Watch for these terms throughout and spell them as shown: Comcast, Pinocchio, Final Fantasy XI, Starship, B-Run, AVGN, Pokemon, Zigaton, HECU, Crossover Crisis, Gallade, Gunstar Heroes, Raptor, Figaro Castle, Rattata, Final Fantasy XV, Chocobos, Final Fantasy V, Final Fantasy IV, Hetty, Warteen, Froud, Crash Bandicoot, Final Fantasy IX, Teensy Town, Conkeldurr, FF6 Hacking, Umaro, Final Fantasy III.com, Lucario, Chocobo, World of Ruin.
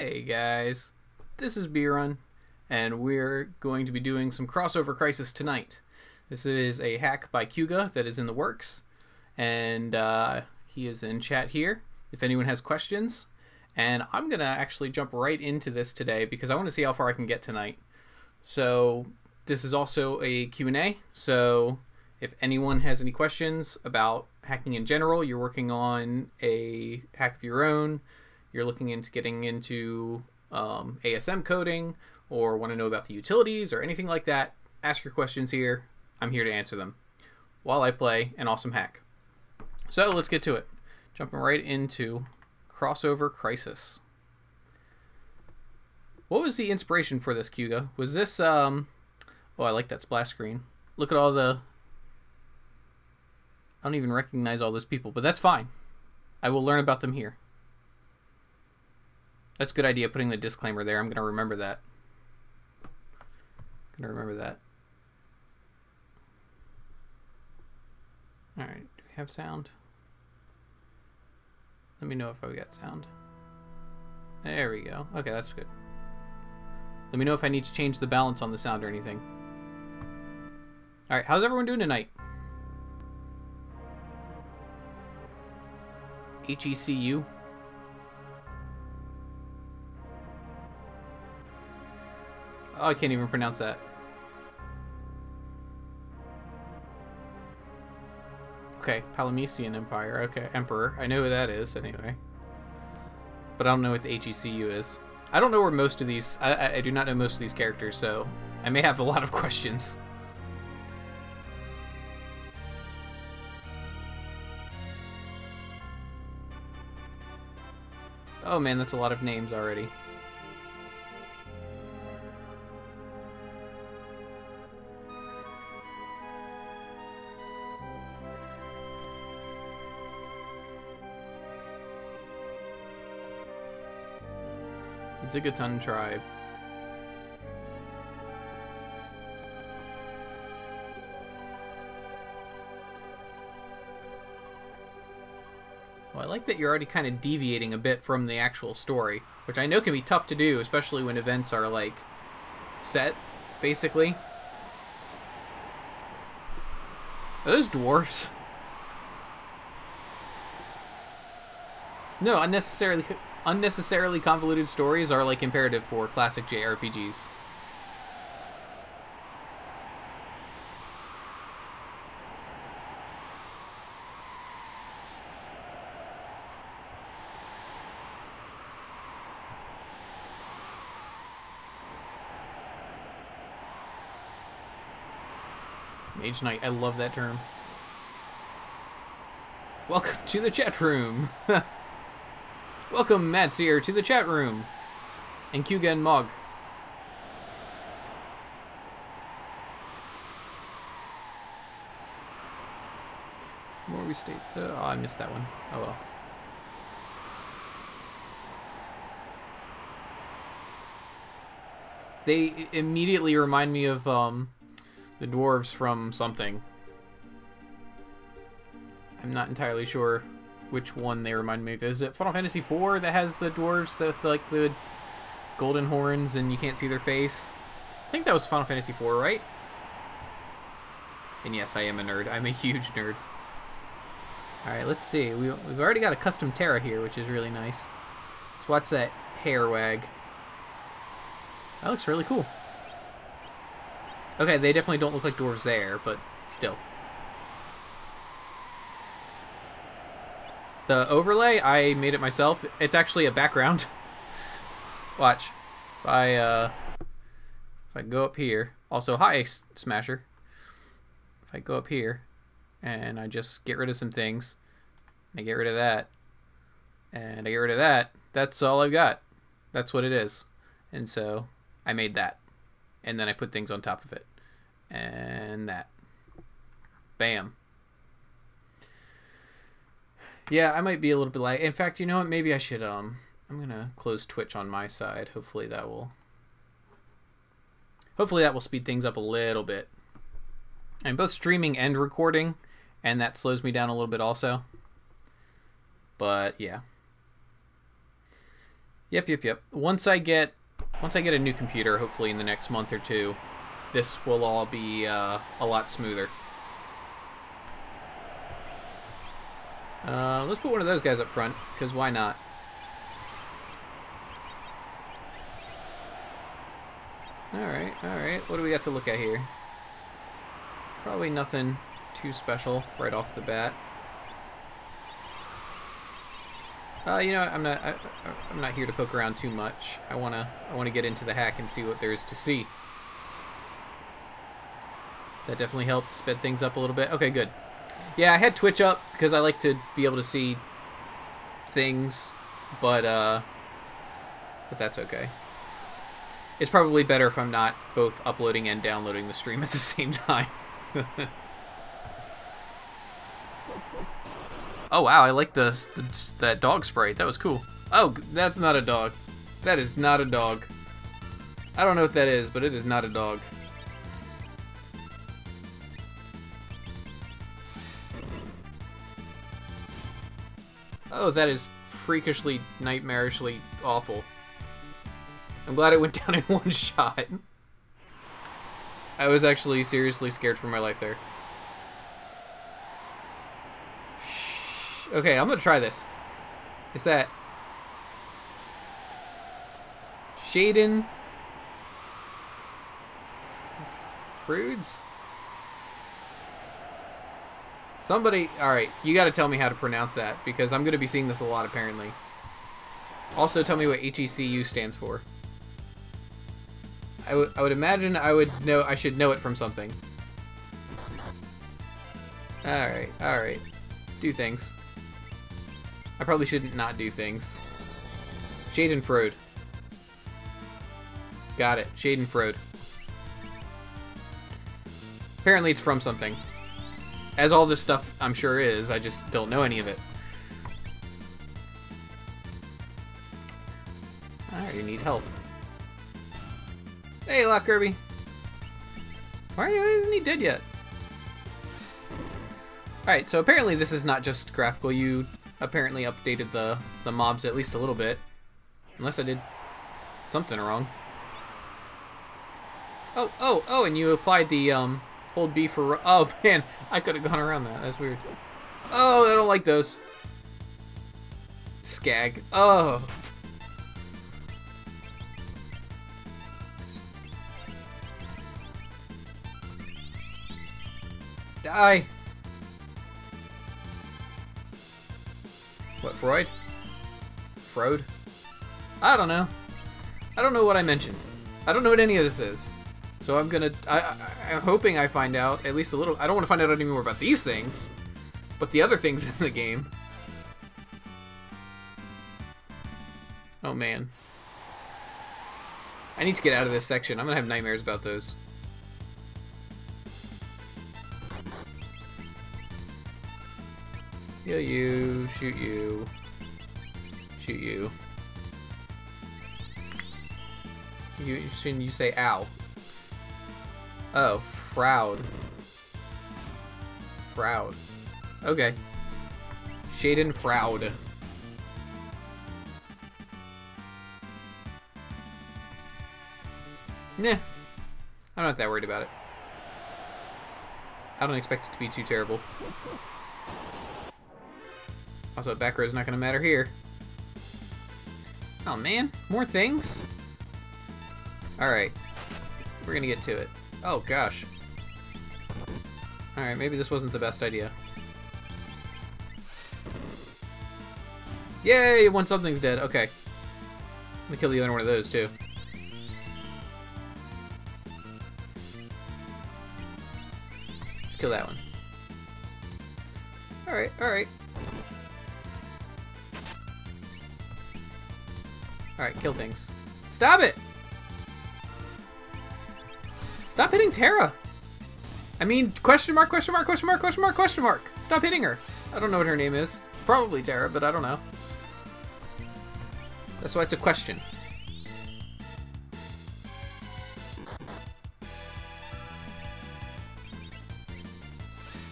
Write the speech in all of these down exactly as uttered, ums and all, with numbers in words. Hey guys, this is B-Run, and we're going to be doing some Crossover Crisis tonight. This is a hack by Kuga that is in the works, and uh, he is in chat here if anyone has questions. And I'm going to actually jump right into this today because I want to see how far I can get tonight. So this is also a Q and A, so if anyone has any questions about hacking in general, you're working on a hack of your own, you're looking into getting into um, A S M coding, or want to know about the utilities or anything like that, ask your questions here. I'm here to answer them while I play an awesome hack. So let's get to it. Jumping right into Crossover Crisis. What was the inspiration for this, Kuga? Was this, um, oh, I like that splash screen. Look at all the, I don't even recognize all those people, but that's fine. I will learn about them here. That's a good idea, putting the disclaimer there. I'm going to remember that. I'm going to remember that. All right, do we have sound? Let me know if I've got sound. There we go. Okay, that's good. Let me know if I need to change the balance on the sound or anything. All right, how's everyone doing tonight? H E C U. Oh, I can't even pronounce that. Okay, Palamecian Empire. Okay, Emperor. I know who that is, anyway. But I don't know what the H E C U is. I don't know where most of these... I, I, I do not know most of these characters, so I may have a lot of questions. Oh man, that's a lot of names already. Zigaton tribe. Well, I like that you're already kind of deviating a bit from the actual story, which I know can be tough to do, especially when events are, like, set, basically. Are those dwarves? No, unnecessarily... Unnecessarily convoluted stories are, like, imperative for classic J R P Gs. Mage Knight, I love that term. Welcome to the chat room! Welcome, Mattseer, to the chat room. And Kuga and Mog. Where we stayed? Oh, I missed that one. Oh well. They immediately remind me of um, the dwarves from something. I'm not entirely sure which one they remind me of. Is it Final Fantasy four that has the dwarves that, like, the golden horns and you can't see their face? I think that was Final Fantasy four, right? And yes, I am a nerd. I'm a huge nerd. Alright, let's see. We, we've already got a custom Terra here, which is really nice. Let's watch that hair wag. That looks really cool. Okay, they definitely don't look like dwarves there, but still. The overlay, I made it myself. It's actually a background. Watch. If I, uh, if I go up here. Also, hi, Smasher. If I go up here and I just get rid of some things, and I get rid of that, and I get rid of that, that's all I've got. That's what it is. And so I made that. And then I put things on top of it. And that. Bam. Yeah, I might be a little bit light. In fact, you know what? Maybe I should, um... I'm going to close Twitch on my side. Hopefully that will... Hopefully that will speed things up a little bit. I'm both streaming and recording, and that slows me down a little bit also. But, yeah. Yep, yep, yep. Once I get once I get a new computer, hopefully in the next month or two, this will all be uh, a lot smoother. Uh, let's put one of those guys up front, because why not? Alright, alright. What do we got to look at here? Probably nothing too special right off the bat. Uh, you know, I'm not I, I'm not here to poke around too much. I wanna I wanna get into the hack and see what there is to see. That definitely helped sped things up a little bit. Okay, good. Yeah, I had Twitch up because I like to be able to see things, but uh, but that's okay. It's probably better if I'm not both uploading and downloading the stream at the same time. Oh wow, I like the, the that dog sprite. That was cool. Oh, that's not a dog. That is not a dog. I don't know what that is, but it is not a dog. Oh, that is freakishly, nightmarishly awful. I'm glad it went down in one shot. I was actually seriously scared for my life there. Okay, I'm gonna try this. It's that Shaden Fruits? Somebody, alright, you gotta tell me how to pronounce that, because I'm gonna be seeing this a lot, apparently. Also, tell me what H E C U stands for. I, I would imagine I would know, I should know it from something. Alright, alright. Do things. I probably shouldn't not do things. Schadenfreude. Got it. Schadenfreude. Apparently it's from something. As all this stuff I'm sure is, I just don't know any of it. I already need health. Hey, Lock Kirby. Why isn't he dead yet? Alright, so apparently this is not just graphical. You apparently updated the, the mobs at least a little bit. Unless I did something wrong. Oh, oh, oh, and you applied the um, hold B for... Oh, man, I could have gone around that. That's weird. Oh, I don't like those. Skag. Oh. Die. What, Freud? Freud? I don't know. I don't know what I mentioned. I don't know what any of this is. So I'm gonna... I, I, I'm hoping I find out at least a little... I don't want to find out any more about these things, but the other things in the game. Oh, man. I need to get out of this section. I'm gonna have nightmares about those. Kill you, shoot you, shoot you. You shouldn't you say ow. Oh, Froud. Froud. Okay. Shaden Froud. Nah. I'm not that worried about it. I don't expect it to be too terrible. Also, back row's not going to matter here. Oh, man. More things? Alright. We're going to get to it. Oh, gosh. Alright, maybe this wasn't the best idea. Yay! Once something's dead. Okay. Let me kill the other one of those, too. Let's kill that one. Alright, alright. Alright, kill things. Stop it! Stop hitting Terra! I mean, question mark, question mark, question mark, question mark, question mark! Stop hitting her! I don't know what her name is. It's probably Terra, but I don't know. That's why it's a question.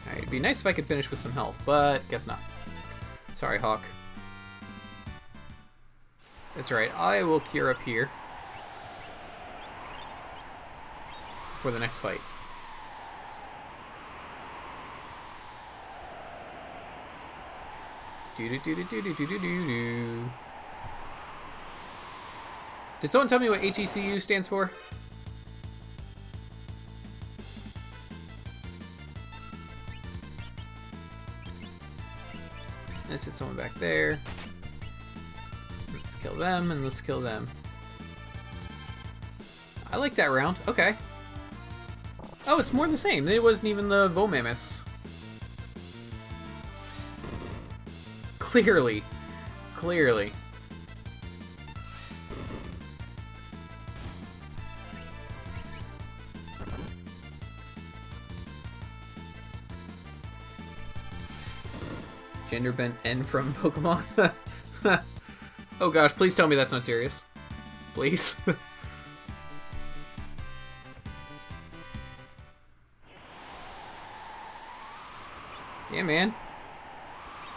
Alright, it'd be nice if I could finish with some health, but guess not. Sorry, Hawk. That's right, I will cure up here for the next fight. Do do do do do do do do. Did someone tell me what H E C U stands for? Let's hit someone back there. Let's kill them and let's kill them. I like that round. Okay. Oh, it's more the same. It wasn't even the Vomammoths. Clearly. Clearly. Gender bent N from Pokemon. Oh gosh, please tell me that's not serious. Please. Yeah, man.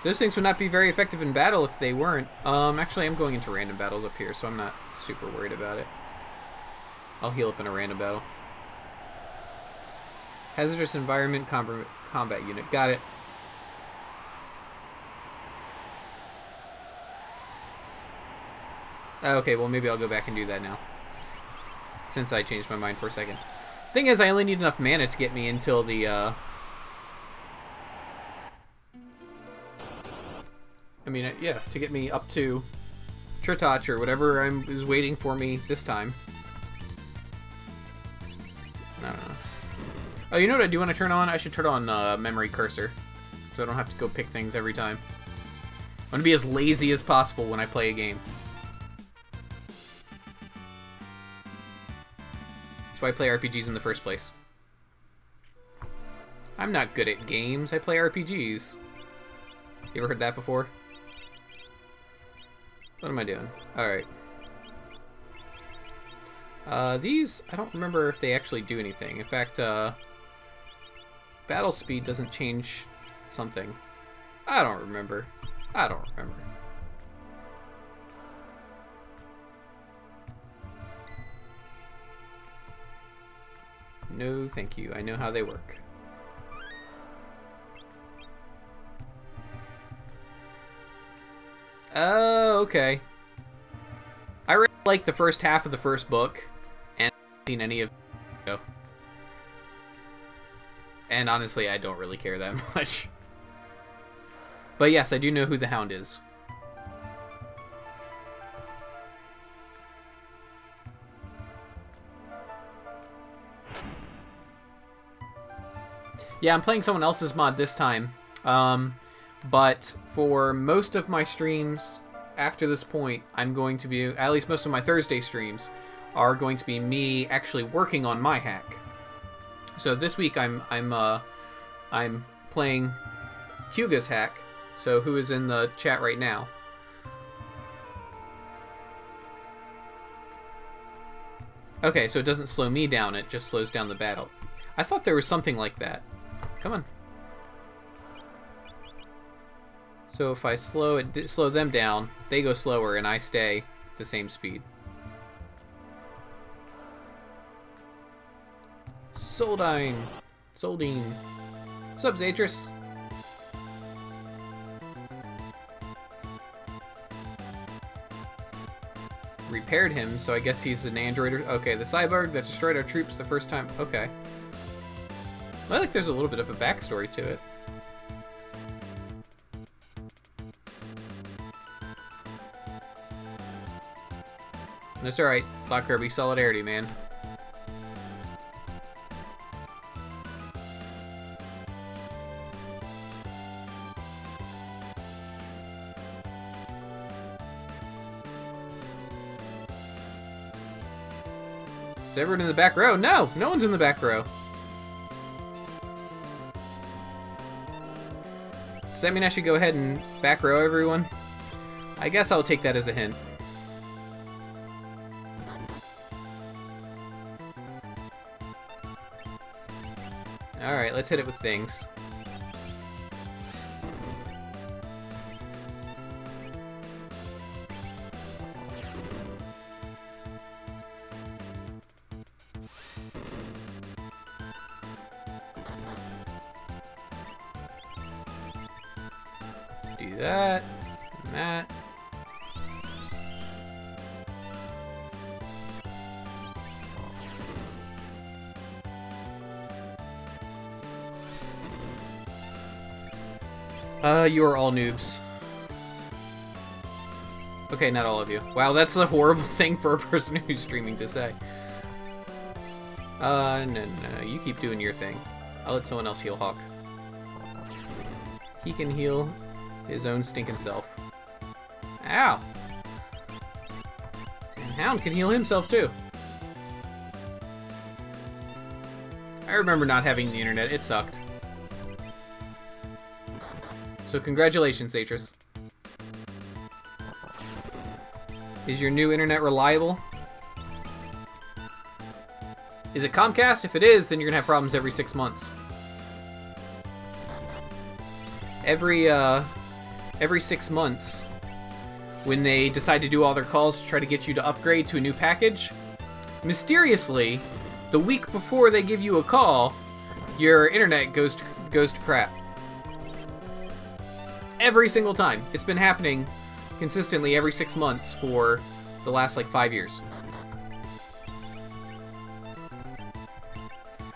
Those things would not be very effective in battle if they weren't. Um, actually, I'm going into random battles up here, so I'm not super worried about it. I'll heal up in a random battle. Hazardous environment com combat unit. Got it. Okay, well, maybe I'll go back and do that now. Since I changed my mind for a second. Thing is, I only need enough mana to get me until the, uh... I mean, yeah, to get me up to Tritoch or whatever I'm, is waiting for me this time. I don't know. Oh, you know what I do want to turn on? I should turn on uh, Memory Cursor. So I don't have to go pick things every time. I'm going to be as lazy as possible when I play a game. Why I play R P Gs in the first place. I'm not good at games, I play R P Gs. You ever heard that before? What am I doing? Alright. Uh, these, I don't remember if they actually do anything. In fact, uh, battle speed doesn't change something. I don't remember. I don't remember. No, thank you. I know how they work. Oh, okay. I read like the first half of the first book, and I haven't seen any of it. And honestly, I don't really care that much. But yes, I do know who the Hound is. Yeah, I'm playing someone else's mod this time, um, but for most of my streams after this point, I'm going to be, at least most of my Thursday streams, are going to be me actually working on my hack. So this week I'm I'm uh, I'm playing Kuga's hack. So who is in the chat right now? Okay, so it doesn't slow me down; it just slows down the battle. I thought there was something like that. Come on. So if I slow it, slow them down, they go slower, and I stay the same speed. Soldine, Soldine, Subs Atris. Repaired him, so I guess he's an android. Or, okay, the cyborg that destroyed our troops the first time. Okay. I like there's a little bit of a backstory to it. And it's alright, Black Kirby, solidarity, man. Is everyone in the back row? No! No one's in the back row. Does that mean I should go ahead and back row everyone? I guess I'll take that as a hint. Alright, let's hit it with things. do that, and that. Uh, you are all noobs. Okay, not all of you. Wow, that's a horrible thing for a person who's streaming to say. Uh, no, no, no, you keep doing your thing. I'll let someone else heal Hawk. He can heal his own stinking self. Ow! And Hound can heal himself, too. I remember not having the internet. It sucked. So congratulations, Atris. Is your new internet reliable? Is it Comcast? If it is, then you're gonna have problems every six months. Every, uh, every six months, when they decide to do all their calls to try to get you to upgrade to a new package, mysteriously, the week before they give you a call, your internet goes to, goes to crap. Every single time. It's been happening consistently every six months for the last, like, five years.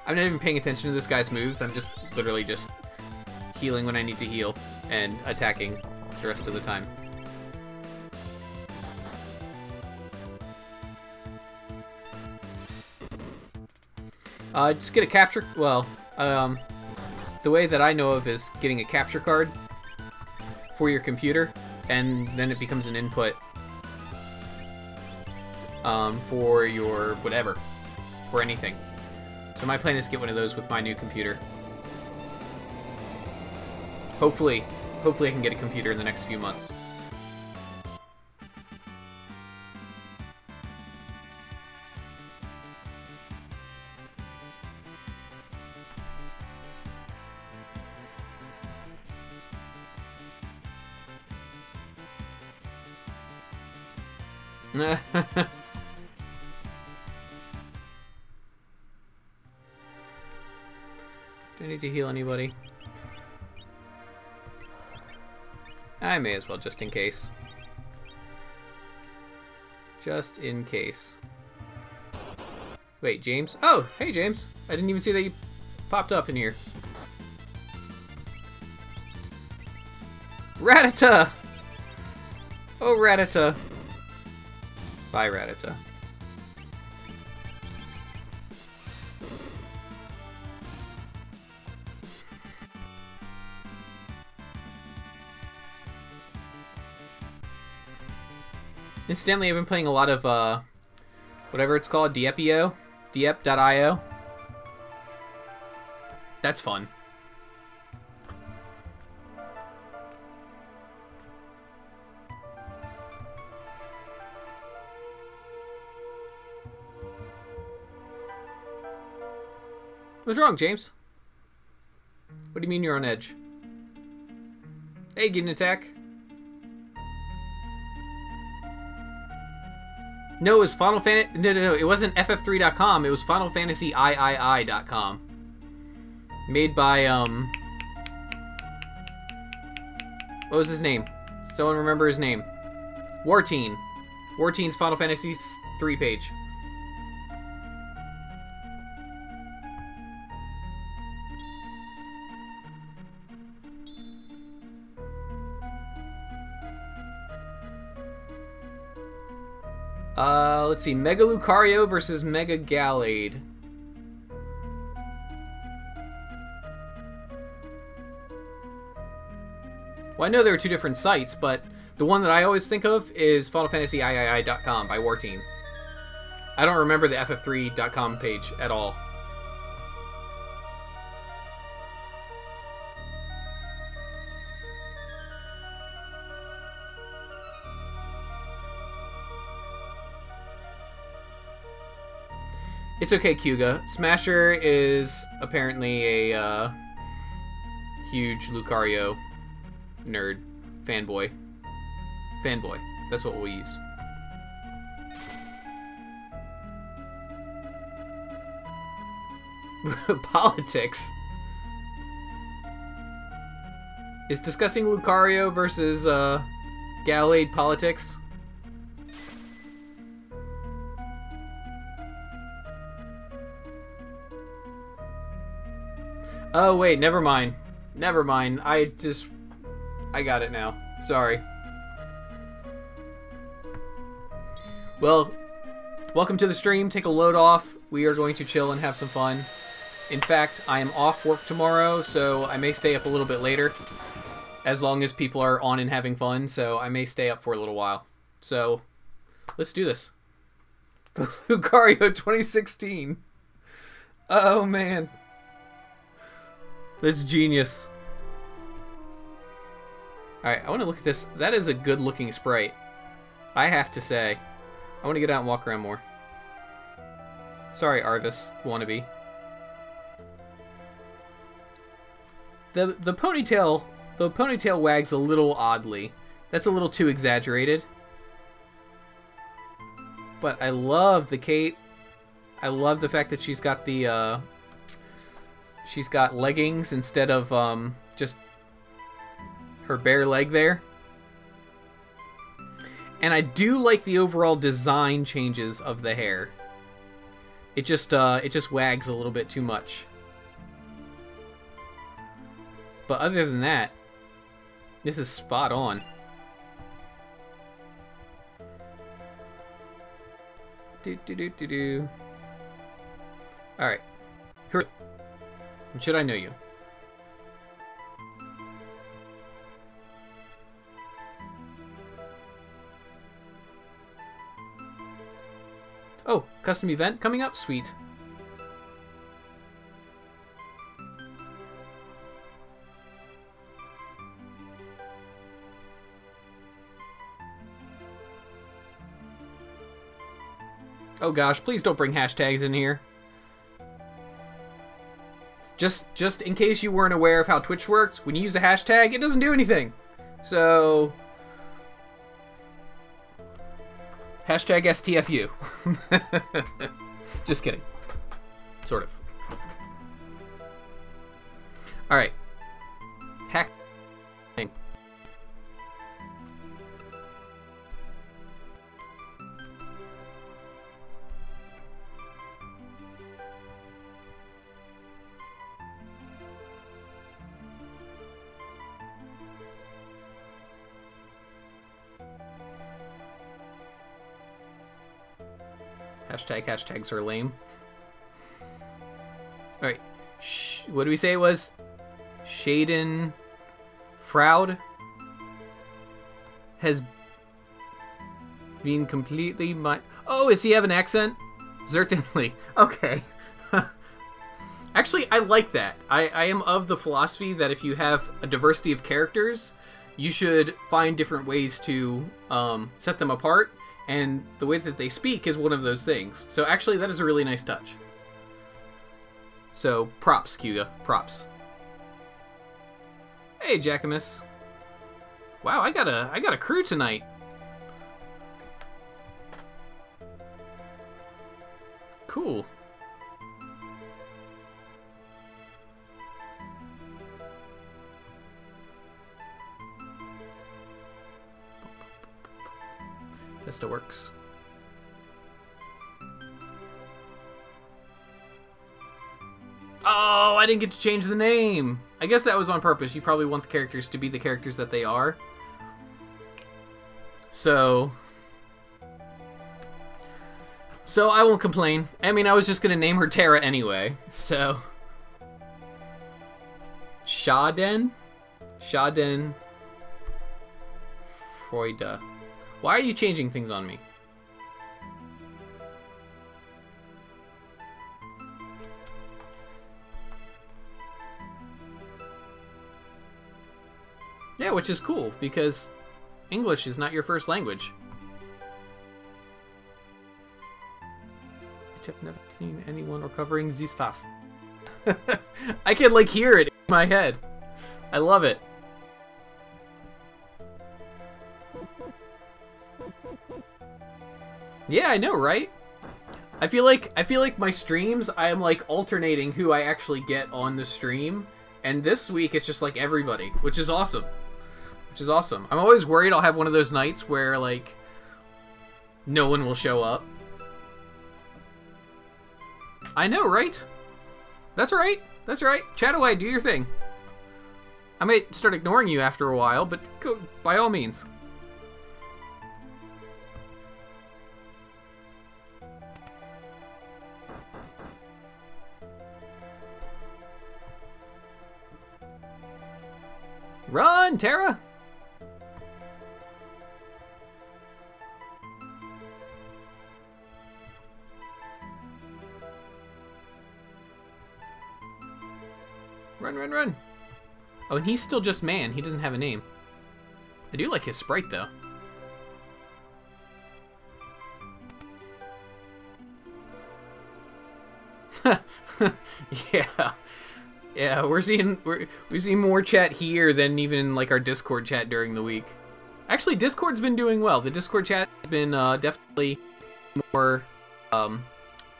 I'm not even paying attention to this guy's moves. I'm just literally just healing when I need to heal and attacking the rest of the time. Uh, just get a capture... Well, um, the way that I know of is getting a capture card for your computer, and then it becomes an input um, for your whatever, for anything. So my plan is to get one of those with my new computer. Hopefully, hopefully I can get a computer in the next few months. Do I need to heal anybody? I may as well, just in case. Just in case. Wait, James? Oh, hey, James. I didn't even see that you popped up in here. Rattata! Oh, Rattata. Bye, Rattata. Incidentally, I've been playing a lot of, uh, whatever it's called, Diepio, Diep dot i o. That's fun. What's wrong, James? What do you mean you're on edge? Hey, get an attack. No, it was Final Fantasy... No, no, no. It wasn't F F three dot com. It was Final Fantasy three dot com. Made by, um... what was his name? Someone remember his name. Warteen. Warteen's Final Fantasy three page. Uh, let's see. Mega Lucario versus Mega Gallade. Well, I know there are two different sites, but the one that I always think of is Final Fantasy three dot com by Warteen. I don't remember the F F three dot com page at all. It's okay, Kuga. Smasher is apparently a uh, huge Lucario nerd fanboy. Fanboy. That's what we'll use. Politics. Is discussing Lucario versus uh, Gallade politics? Oh wait, never mind. Never mind. I just, I got it now. Sorry. Well, welcome to the stream. Take a load off. We are going to chill and have some fun. In fact, I am off work tomorrow, so I may stay up a little bit later. As long as people are on and having fun, so I may stay up for a little while. So, let's do this. Lucario twenty sixteen. Oh, man. That's genius. Alright, I want to look at this. That is a good-looking sprite. I have to say. I want to get out and walk around more. Sorry, Arvis wannabe. The, the ponytail... The ponytail wags a little oddly. That's a little too exaggerated. But I love the cape. I love the fact that she's got the, uh... she's got leggings instead of, um, just her bare leg there. And I do like the overall design changes of the hair. It just, uh, it just wags a little bit too much. But other than that, this is spot on. Do do do do do. All right. Who are... Should I know you? Oh, custom event coming up, sweet. Oh gosh, please don't bring hashtags in here. Just just in case you weren't aware of how Twitch works, when you use a hashtag, it doesn't do anything. So... hashtag S T F U. Just kidding. Sort of. Alright. Hack... thing. Hashtag hashtags are lame. Alright. What do we say it was? Schadenfreude has been completely my... Oh, does he have an accent? Certainly. Okay. Actually, I like that. I, I am of the philosophy that if you have a diversity of characters, you should find different ways to um, set them apart. And the way that they speak is one of those things. So actually, that is a really nice touch. So, props, Kuga. Props. Hey, Jackimus. Wow, I got a, I got a crew tonight. Cool. That still works. Oh, I didn't get to change the name. I guess that was on purpose. You probably want the characters to be the characters that they are. So... So I won't complain. I mean, I was just going to name her Terra anyway. So... Schaden? Schadenfreude. Why are you changing things on me? Yeah, which is cool, because English is not your first language. I have never seen anyone recovering this fast. I can, like, hear it in my head. I love it. Yeah, I know, right? I feel like I feel like my streams, I am like alternating who I actually get on the stream And this week, it's just like everybody, which is awesome. Which is awesome. I'm always worried I'll have one of those nights where, like, no one will show up. I know, right? That's right. That's right. Chat away. Do your thing. I might start ignoring you after a while, but go, by all means. Run, Terra! Run, run, run! Oh, and he's still just man. He doesn't have a name. I do like his sprite, though. Yeah. Yeah, we're seeing we're, we see more chat here than even in like our Discord chat during the week. Actually, Discord's been doing well. The Discord chat has been uh, definitely more um,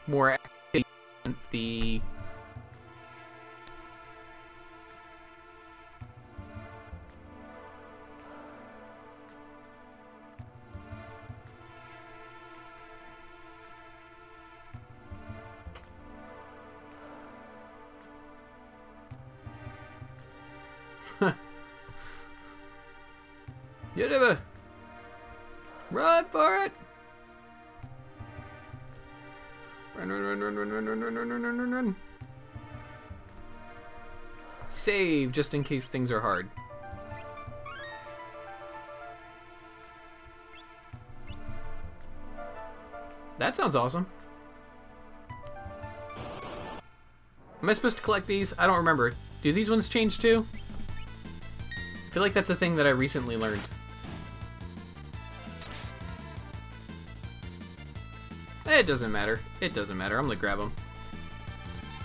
more active than the. You never run for it. Run, run, run, run, run, run, run, run, run, run, run, run. Save just in case things are hard. That sounds awesome. Am I supposed to collect these? I don't remember. Do these ones change too? I feel like that's a thing that I recently learned. It doesn't matter. It doesn't matter. I'm gonna grab them.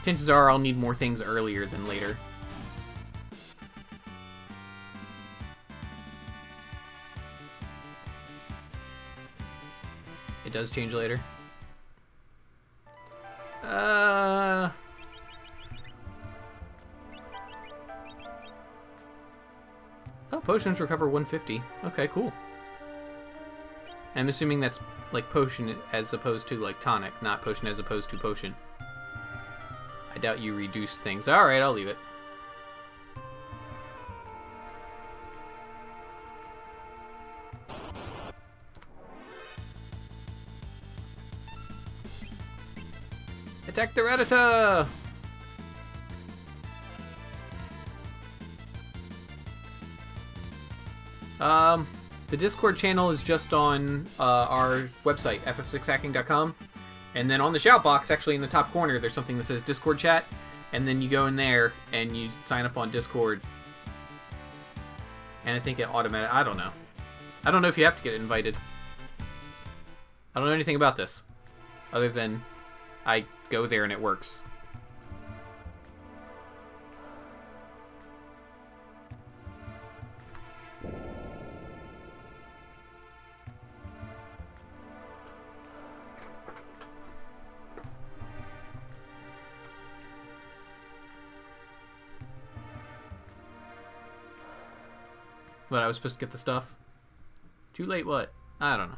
Chances are I'll need more things earlier than later. It does change later. Uh... Oh, potions recover one fifty. Okay, cool. I'm assuming that's like potion as opposed to like tonic, not potion as opposed to potion. I doubt you reduce things. Alright, I'll leave it. Attack the Rattata! Um... The Discord channel is just on uh, our website, f f six hacking dot com. And then on the shout box, actually in the top corner, there's something that says Discord chat. And then you go in there and you sign up on Discord. And I think it automatic. I don't know. I don't know if you have to get invited. I don't know anything about this. Other than I go there and it works. But I was supposed to get the stuff. Too late what? I don't know.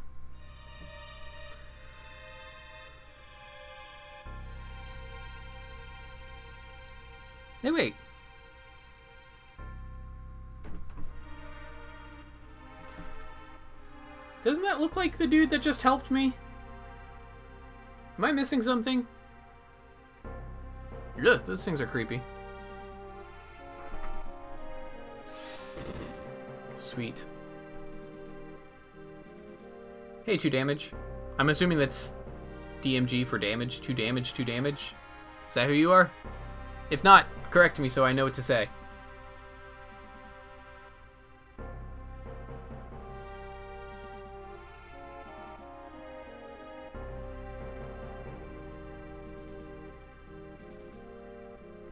Hey, wait. Doesn't that look like the dude that just helped me? Am I missing something? Look, those things are creepy. Sweet. Hey, two damage. I'm assuming that's D M G for damage. Two damage, two damage. Is that who you are? If not, correct me so I know what to say.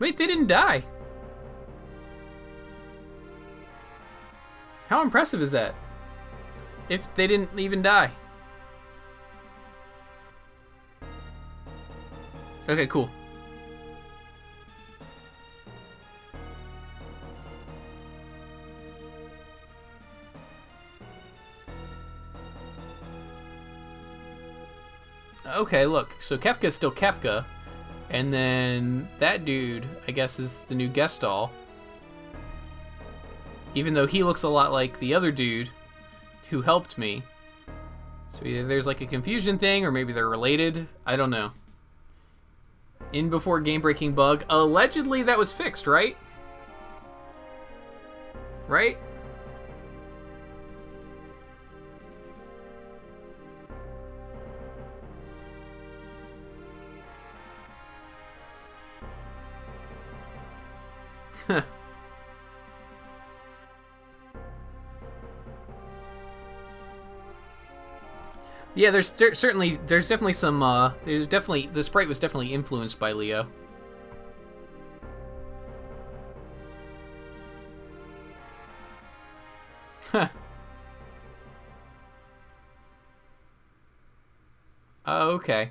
Wait, they didn't die. How impressive is that? If they didn't even die. Okay, cool. Okay, look, so Kefka's still Kefka, and then that dude, I guess, is the new guest doll. Even though he looks a lot like the other dude who helped me. So either there's like a confusion thing, or maybe they're related. I don't know. In before game-breaking bug. Allegedly that was fixed, right? Right? Huh. Yeah, there's there, certainly, there's definitely some, uh, there's definitely, the sprite was definitely influenced by Leo. Huh. Oh, okay.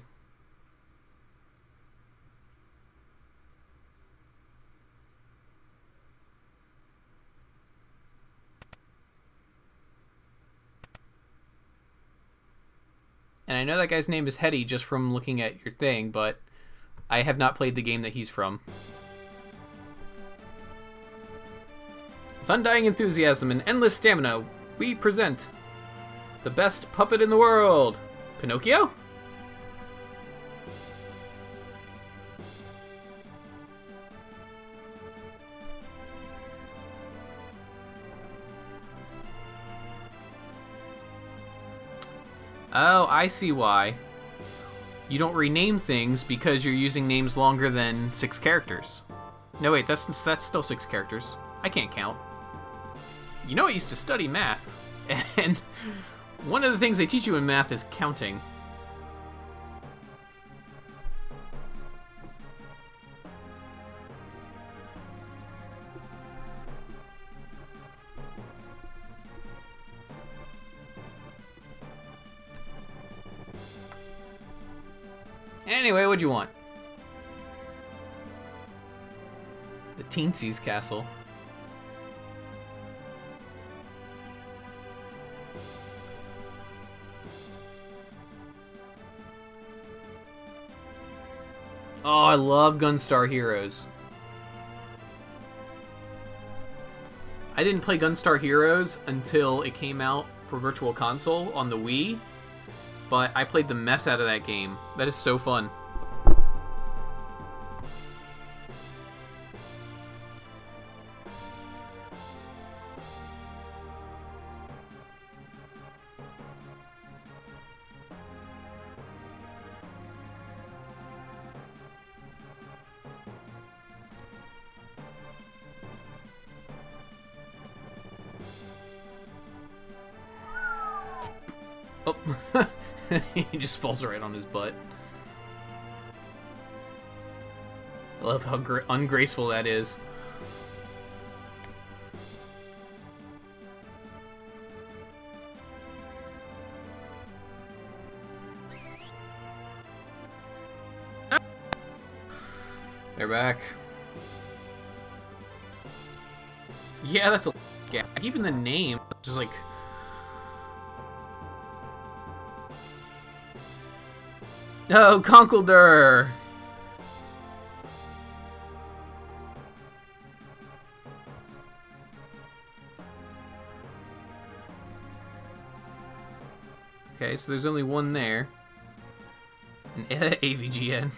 And I know that guy's name is Hetty just from looking at your thing, but I have not played the game that he's from. With undying enthusiasm and endless stamina, we present the best puppet in the world, Pinocchio? Oh, I see why. You don't rename things because you're using names longer than six characters. No, wait, that's that's still six characters. I can't count. You know, I used to study math, and one of the things they teach you in math is counting. Anyway, what'd you want? The Teensies Castle. Oh, I love Gunstar Heroes. I didn't play Gunstar Heroes until it came out for Virtual Console on the Wii. But I played the mess out of that game. That is so fun. Oh. He just falls right on his butt. I love how gra ungraceful that is. They're back. Yeah, that's a gag. Even the name, just like. No, Conkeldurr! Okay, so there's only one there. An A V G N.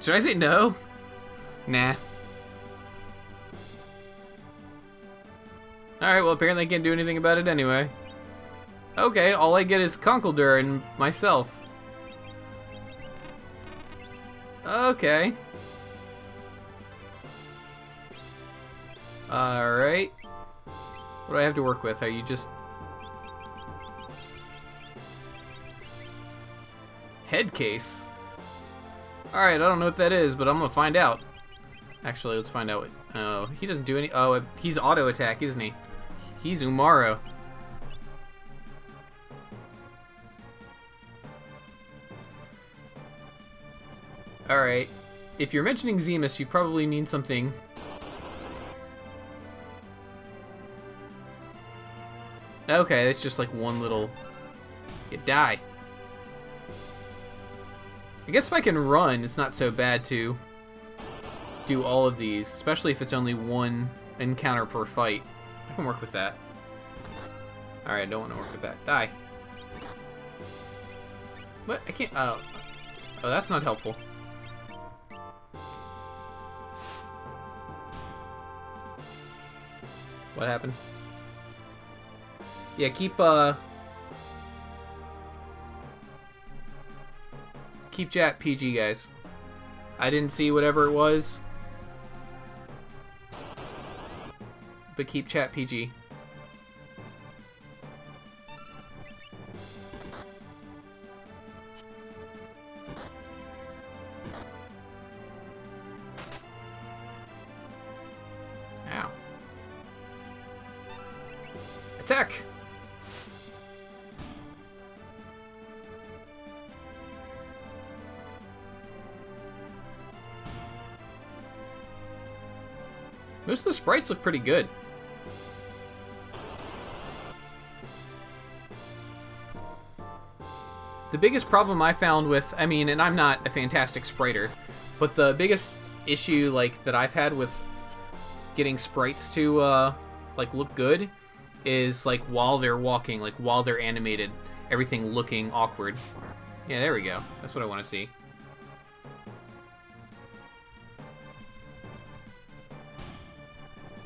Should I say no? Nah. Alright, well apparently I can't do anything about it anyway. Okay, all I get is Conkeldurr and myself. Okay. Alright. What do I have to work with? Are you just... Headcase? Alright, I don't know what that is, but I'm gonna find out. Actually, let's find out what... Oh, he doesn't do any... Oh, he's auto-attack, isn't he? He's Umaro. Alright. if you're mentioning Zemus, you probably mean something. Okay, that's just like one little... You die. I guess if I can run, it's not so bad to do all of these, especially if it's only one encounter per fight. I can work with that. Alright, I don't want to work with that. Die. What? I can't... Oh. Oh, that's not helpful. What happened? Yeah, keep, uh... keep chat P G, guys. I didn't see whatever it was. But keep chat P G. Ow. Attack! Most of the sprites look pretty good. The biggest problem I found with, I mean, and I'm not a fantastic spriter, but the biggest issue like that I've had with getting sprites to uh, like look good is like while they're walking, like while they're animated, everything looking awkward. Yeah, there we go. That's what I want to see.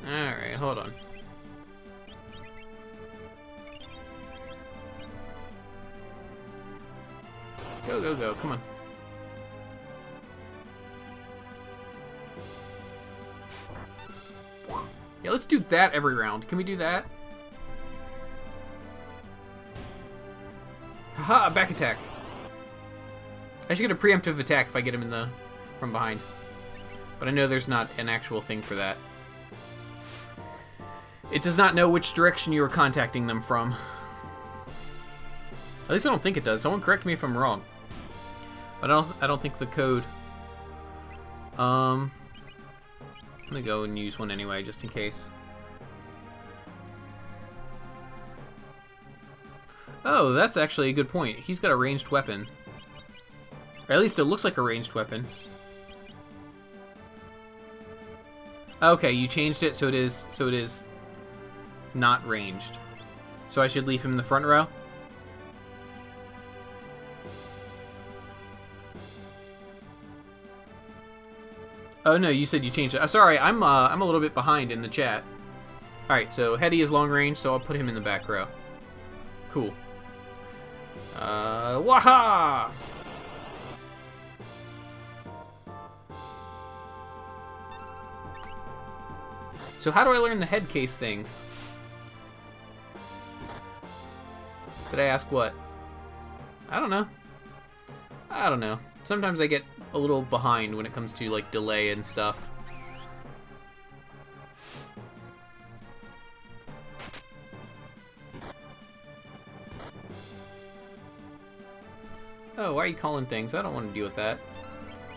Alright, hold on. Go, go, go, come on. Yeah, let's do that every round. Can we do that? Haha, back attack. I should get a preemptive attack if I get him in the from behind. But I know there's not an actual thing for that. It does not know which direction you are contacting them from. At least I don't think it does. Someone correct me if I'm wrong. But I don't, I don't think the code... Um... I'm gonna go and use one anyway, just in case. Oh, that's actually a good point. He's got a ranged weapon. Or at least it looks like a ranged weapon. Okay, you changed it, so it is... So it is... not ranged. So I should leave him in the front row? Oh no, you said you changed it. Oh, sorry, I'm uh, I'm a little bit behind in the chat. Alright, so Hetty is long range, so I'll put him in the back row. Cool. Uh, waha! So how do I learn the head case things? Did I ask what? I don't know. I don't know. Sometimes I get a little behind when it comes to like delay and stuff. Oh, why are you calling things? I don't want to deal with that.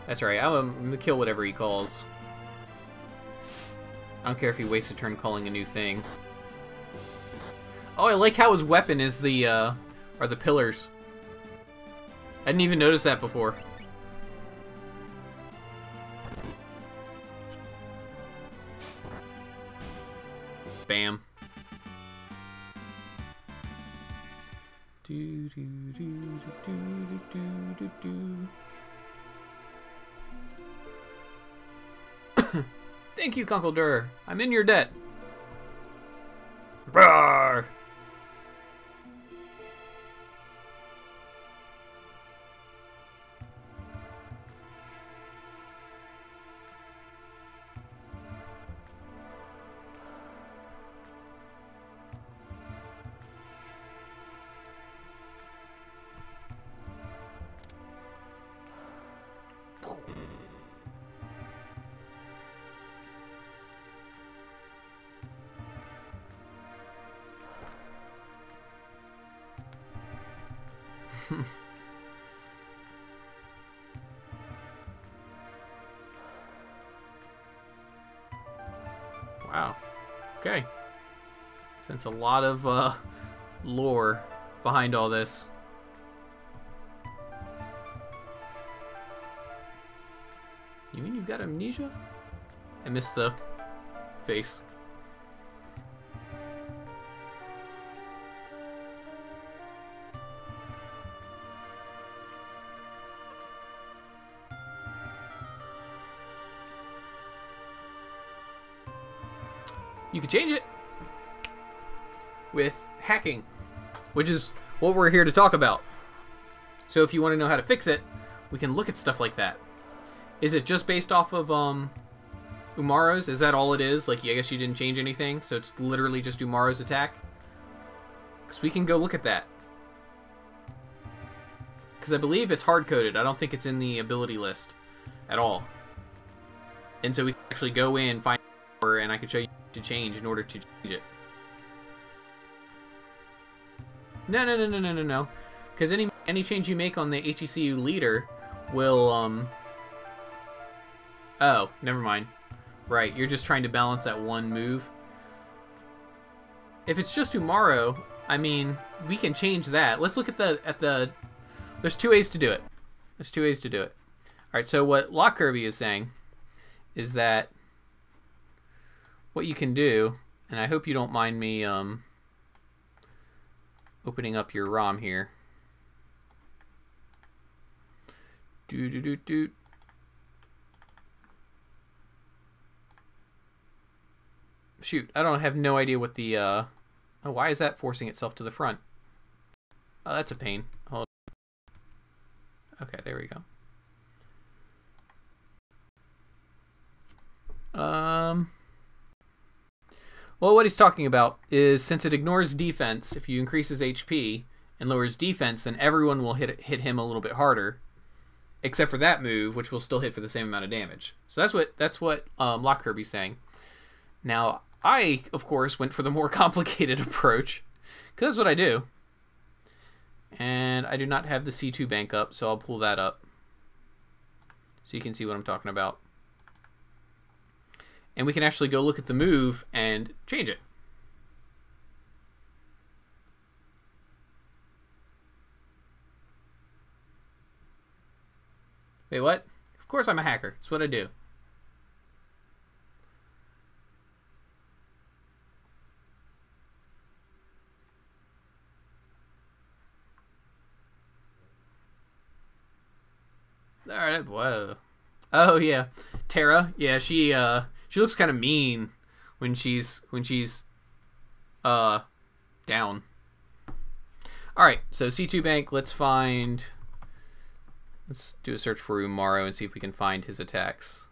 That's right. I'm gonna kill whatever he calls. I don't care if he wastes a turn calling a new thing. Oh, I like how his weapon is the, uh, are the pillars. I didn't even notice that before. Bam. Do, do, do, do, do, do, do, do. Thank you, Conkeldurr. I'm in your debt. Roar! Wow. Okay. Since a lot of uh, lore behind all this. You mean you've got amnesia? I missed the face. You could change it with hacking, which is what we're here to talk about. So if you want to know how to fix it, we can look at stuff like that. Is it just based off of um, Umaro's? Is that all it is? Like, I guess you didn't change anything, so it's literally just Umaro's attack? Because we can go look at that. Because I believe it's hard-coded. I don't think it's in the ability list at all. And so we can actually go in, find power, and I can show you to change in order to change it. No, no, no, no, no, no, no. Because any, any change you make on the H E C U leader will... Um, Oh, never mind. Right, you're just trying to balance that one move. If it's just Umaro, I mean, we can change that. Let's look at the at the. There's two ways to do it. There's two ways to do it. All right. So what Lock Kirby is saying is that what you can do, and I hope you don't mind me um, opening up your ROM here. Do do do do. Shoot, I don't have no idea what the, uh... Oh, why is that forcing itself to the front? Oh, that's a pain. Hold on. Okay, there we go. Um... Well, what he's talking about is, since it ignores defense, if you increase his H P and lowers defense, then everyone will hit hit him a little bit harder. Except for that move, which will still hit for the same amount of damage. So that's what, that's what um, Lock Kirby's saying. Now, I, of course, went for the more complicated approach, because that's what I do. And I do not have the C two bank up, so I'll pull that up so you can see what I'm talking about. And we can actually go look at the move and change it. Wait, what? Of course I'm a hacker. It's what I do. All right, whoa. Oh yeah, Terra. Yeah, she uh she looks kind of mean when she's when she's uh down. All right, so C two bank. Let's find. Let's do a search for Umaro and see if we can find his attacks.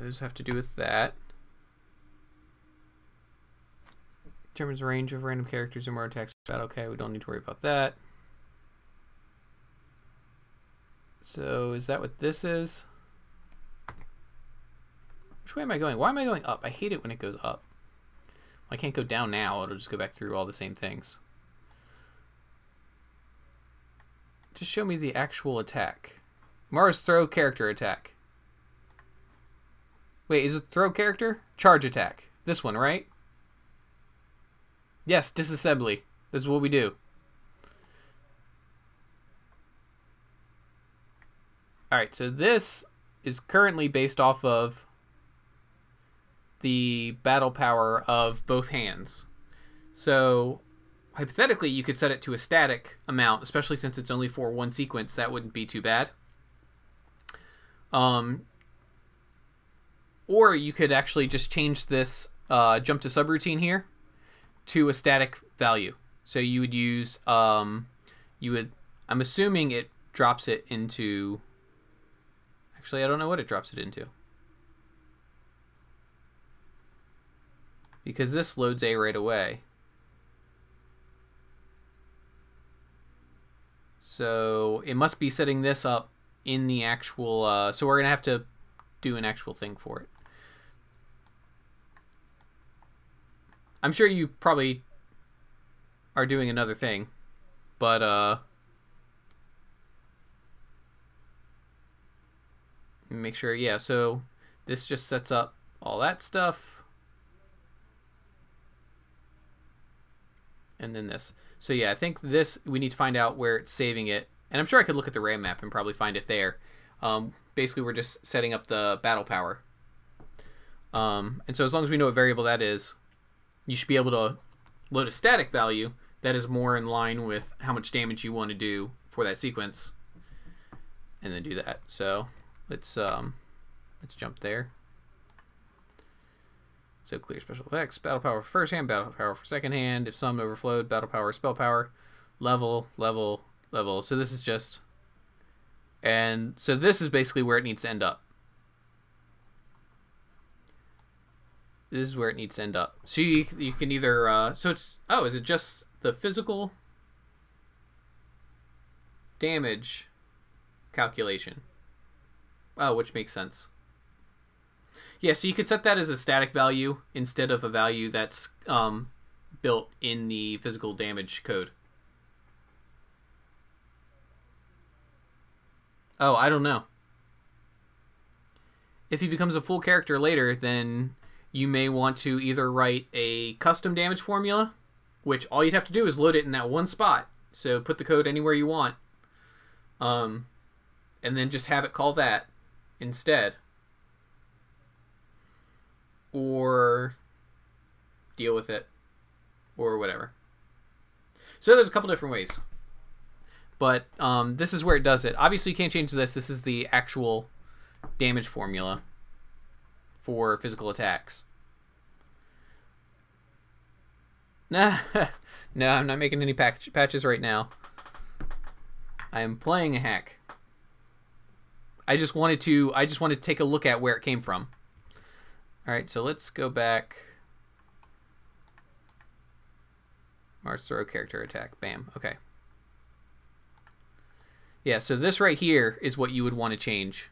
Those have to do with that. Determines range of random characters and more attacks. Okay, we don't need to worry about that. So is that what this is? Which way am I going? Why am I going up? I hate it when it goes up. I can't go down now. It'll just go back through all the same things. Just show me the actual attack. Mars throw character attack. Wait, is it throw character? Charge attack. This one, right? Yes, disassembly. This is what we do. Alright, so this is currently based off of the battle power of both hands. So, hypothetically, you could set it to a static amount, especially since it's only for one sequence. That wouldn't be too bad. Um... Or you could actually just change this uh, jump to subroutine here to a static value. So you would use, um, you would, I'm assuming it drops it into, actually I don't know what it drops it into. Because this loads A right away. So it must be setting this up in the actual, uh, so we're going to have to do an actual thing for it. I'm sure you probably are doing another thing, but uh make sure, yeah, so this just sets up all that stuff, and then this. So yeah, I think this, we need to find out where it's saving it, and I'm sure I could look at the RAM map and probably find it there. Um, basically, we're just setting up the battle power. Um, and so as long as we know what variable that is, you should be able to load a static value that is more in line with how much damage you want to do for that sequence, and then do that. So let's um, let's jump there. So clear special effects, battle power for first hand, battle power for second hand. If some overflowed, battle power, spell power, level, level, level. So this is just, and so this is basically where it needs to end up. This is where it needs to end up. So you, you can either, uh, so it's, oh, is it just the physical damage calculation? Oh, which makes sense. Yeah, so you could set that as a static value instead of a value that's um, built in the physical damage code. Oh, I don't know. If he becomes a full character later, then you may want to either write a custom damage formula, which all you'd have to do is load it in that one spot. So put the code anywhere you want, um, and then just have it call that instead. Or deal with it, or whatever. So there's a couple different ways, but um, this is where it does it. Obviously you can't change this. This is the actual damage formula for physical attacks. Nah, no, I'm not making any patch patches right now. I am playing a hack. I just wanted to. I just wanted to take a look at where it came from. Alright, so let's go back. Mars throw character attack. Bam. Okay. Yeah, so this right here is what you would want to change.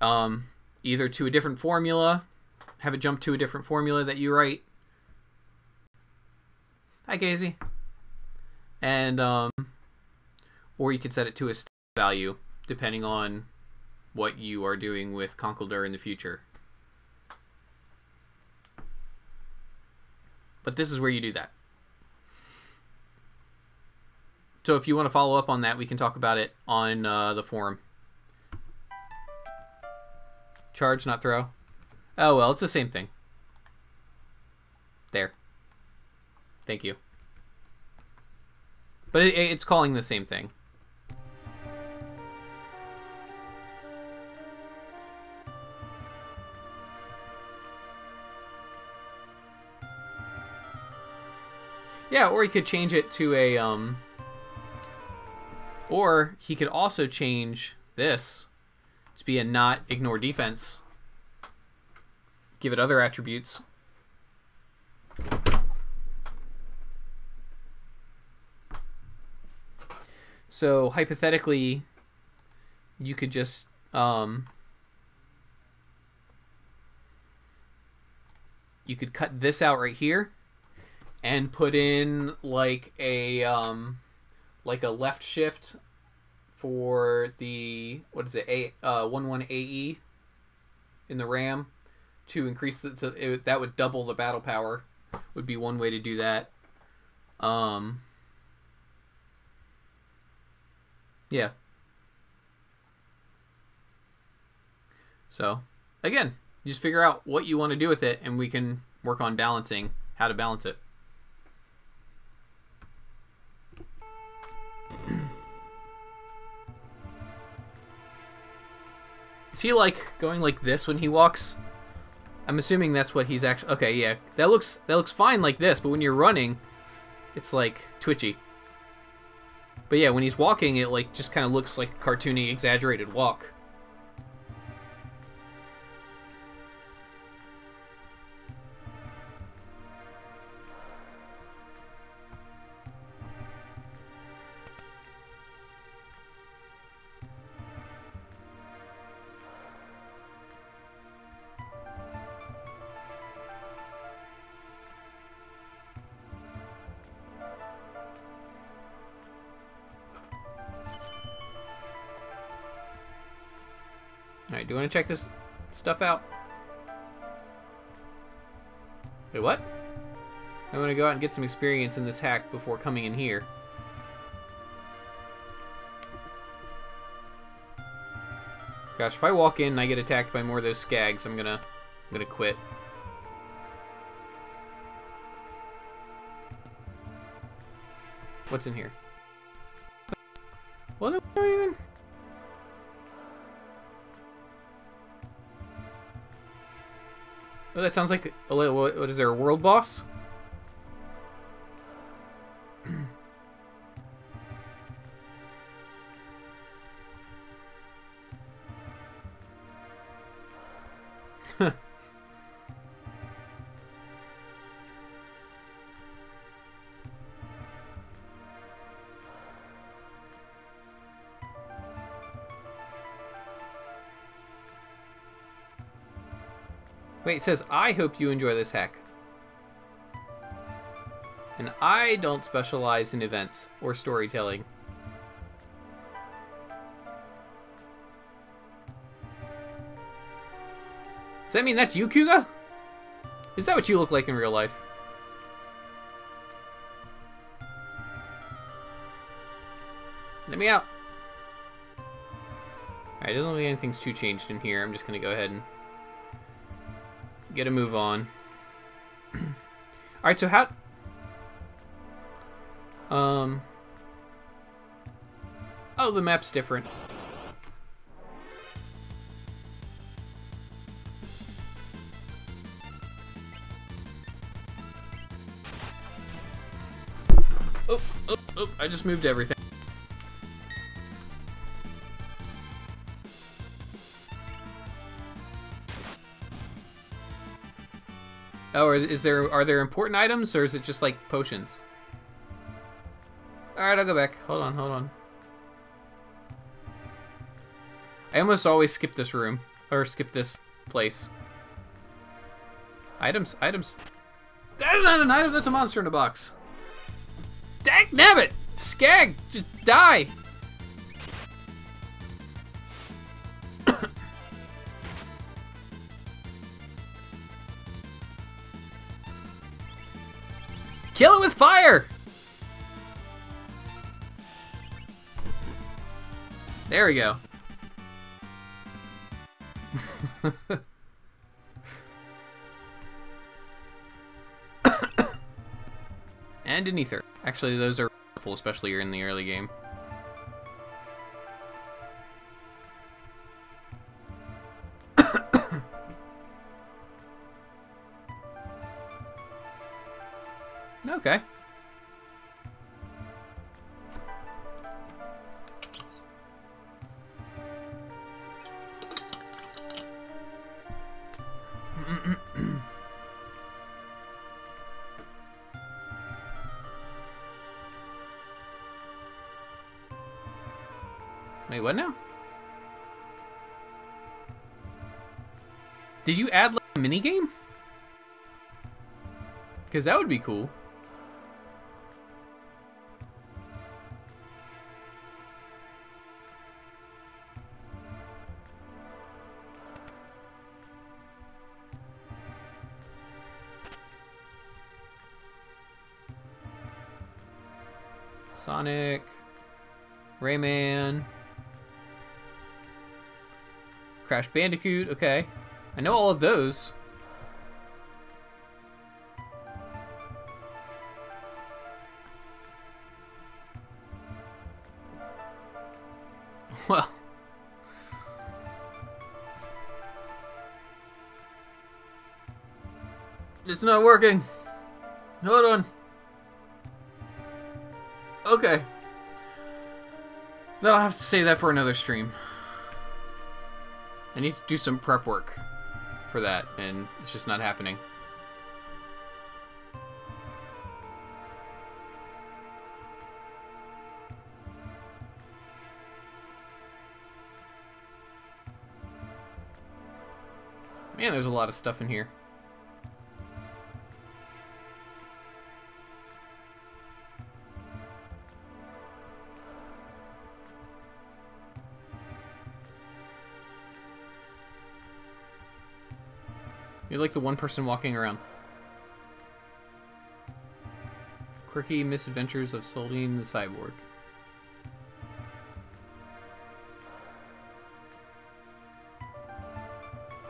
Um, either to a different formula, have it jump to a different formula that you write. Hi, Casey. And, um, or you could set it to a value depending on what you are doing with Conkeldurr in the future. But this is where you do that. So if you want to follow up on that, we can talk about it on uh, the forum. Charge, not throw. Oh, well, it's the same thing. There. Thank you. But it, it's calling the same thing. Yeah, or he could change it to a, um, or he could also change this to be a not ignore defense. Give it other attributes. So hypothetically, you could just, um, you could cut this out right here and put in like a um, like a left shift for the, what is it, a uh, one one A E in the RAM to increase the, to, it, that would double the battle power, would be one way to do that. Um, yeah. So again, just figure out what you want to do with it, and we can work on balancing how to balance it. Is he like going like this when he walks? I'm assuming that's what he's actually. Okay, yeah, that looks that looks fine like this, but when you're running, it's like twitchy. But yeah, when he's walking, it like just kind of looks like a cartoony, exaggerated walk. Alright, do you want to check this stuff out? Wait, what? I want to go out and get some experience in this hack before coming in here. Gosh, if I walk in and I get attacked by more of those skags, I'm gonna, I'm gonna quit. What's in here? What the f even? Oh, that sounds like a little, what is there, a world boss? Wait, it says, I hope you enjoy this hack. And I don't specialize in events or storytelling. Does that mean that's you, Kuga? Is that what you look like in real life? Let me out. Alright, it doesn't look like anything's too changed in here. I'm just going to go ahead and get a move on. Alright, so how... Um... Oh, the map's different. Oh, oh, oh, I just moved everything. Oh, is there, are there important items, or is it just like potions? Alright, I'll go back. Hold on, hold on. I almost always skip this room. Or skip this place. Items, items. That is not an item, that's a monster in a box. Dang nabbit! Skag! Just die! Kill it with fire! There we go. And an ether. Actually, those are helpful, especially in the early game. Okay. Wait, what now? Did you add like a mini game? Because that would be cool. Sonic, Rayman, Crash Bandicoot, okay. I know all of those. Well. It's not working. Hold on. Okay. Then I'll have to save that for another stream. I need to do some prep work for that, and it's just not happening. Man, there's a lot of stuff in here. You're like the one person walking around. Quirky Misadventures of Soldine the Cyborg.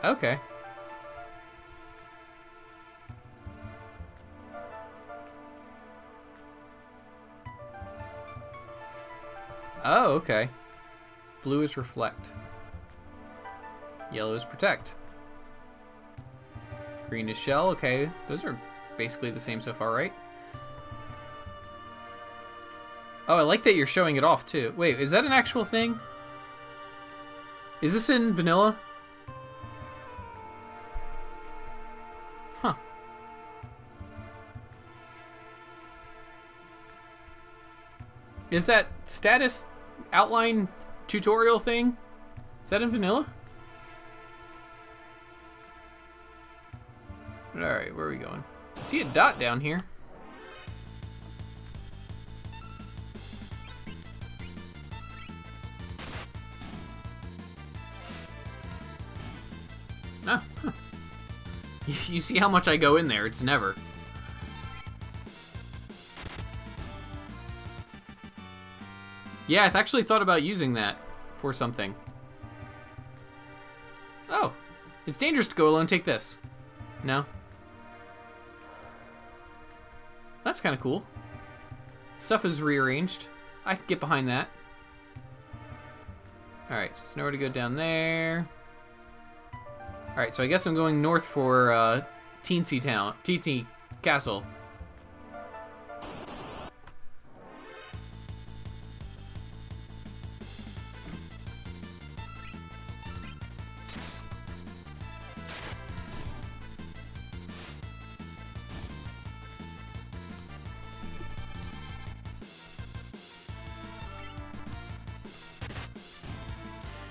Okay. Oh, okay. Blue is Reflect. Yellow is Protect. Green is Shell. Okay, those are basically the same so far, right? Oh, I like that you're showing it off, too. Wait, is that an actual thing? Is this in vanilla? Huh. Is that status outline tutorial thing? Is that in vanilla? Alright, where are we going? I see a dot down here. Ah, huh. You see how much I go in there, it's never. Yeah, I've actually thought about using that for something. Oh, it's dangerous to go alone, take this. No? That's kind of cool. Stuff is rearranged. I can get behind that. Alright, so there's nowhere to go down there. Alright, so I guess I'm going north for uh, Teensy Town, Teensy Castle.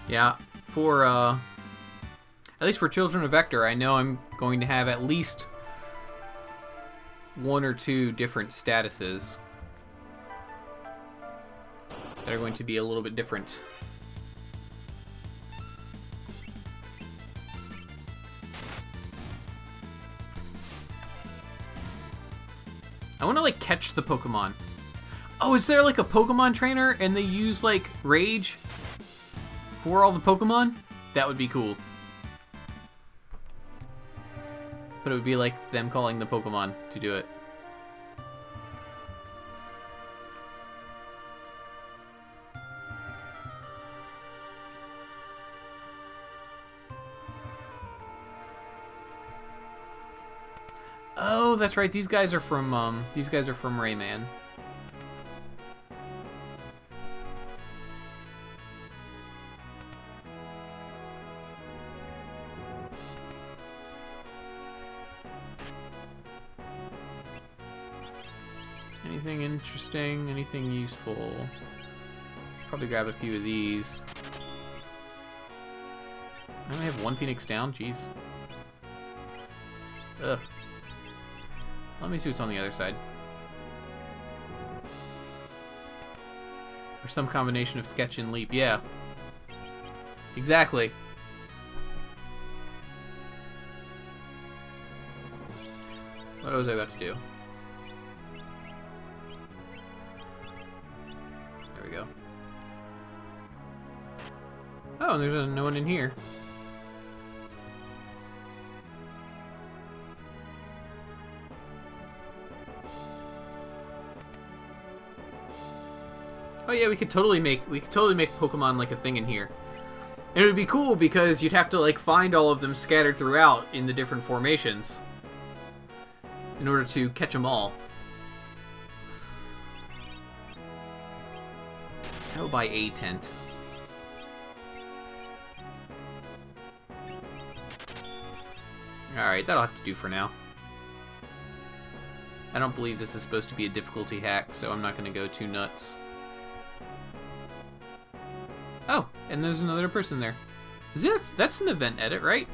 Yeah, for uh... at least for Children of Vector, I know I'm going to have at least one or two different statuses that are going to be a little bit different. I want to, like, catch the Pokemon. Oh, is there, like, a Pokemon trainer and they use, like, Rage for all the Pokemon? That would be cool. But it would be like them calling the Pokemon to do it. Oh, that's right. These guys are from um, these guys are from Rayman. Anything interesting? Anything useful? Probably grab a few of these. I only have one Phoenix down? Jeez. Ugh. Let me see what's on the other side. Or some combination of sketch and leap. Yeah. Exactly. What was I about to do? Oh, and there's a, no one in here. Oh yeah, we could totally make we could totally make Pokemon like a thing in here, and it would be cool because you'd have to like find all of them scattered throughout in the different formations in order to catch them all. I'll buy a tent. Alright, that'll have to do for now. I don't believe this is supposed to be a difficulty hack, so I'm not going to go too nuts. Oh, and there's another person there. Is that, that's an event edit, right?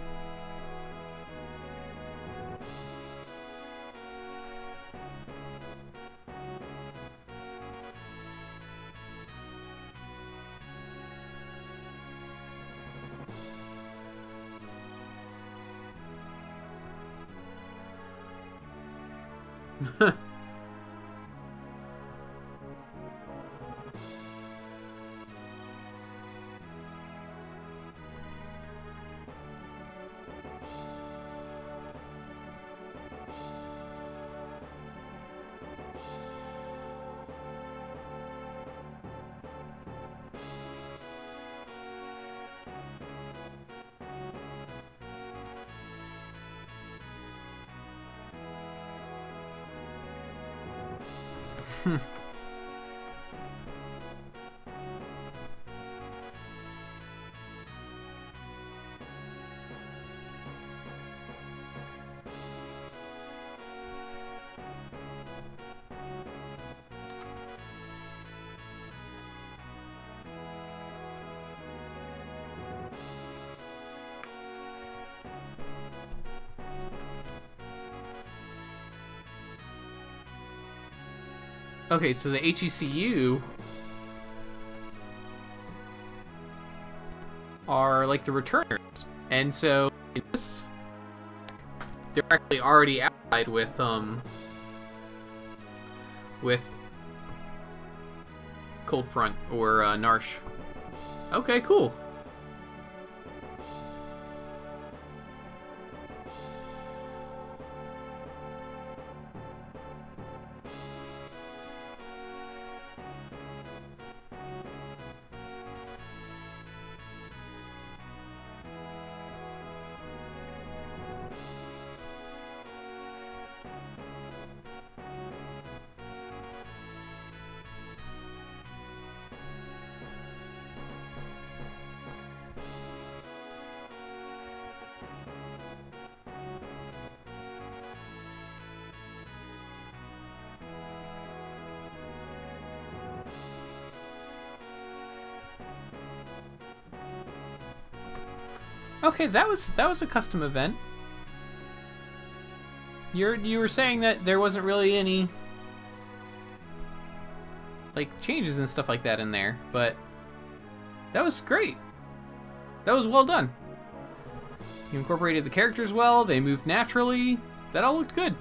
Okay, so the H E C U are like the returners, and so in this, they're actually already allied with um with Cold Front or uh, Narshe. Okay, cool. Okay, that was that was a custom event. You're you were saying that there wasn't really any like changes and stuff like that in there, but that was great. That was well done. You incorporated the characters well, they moved naturally. That all looked good.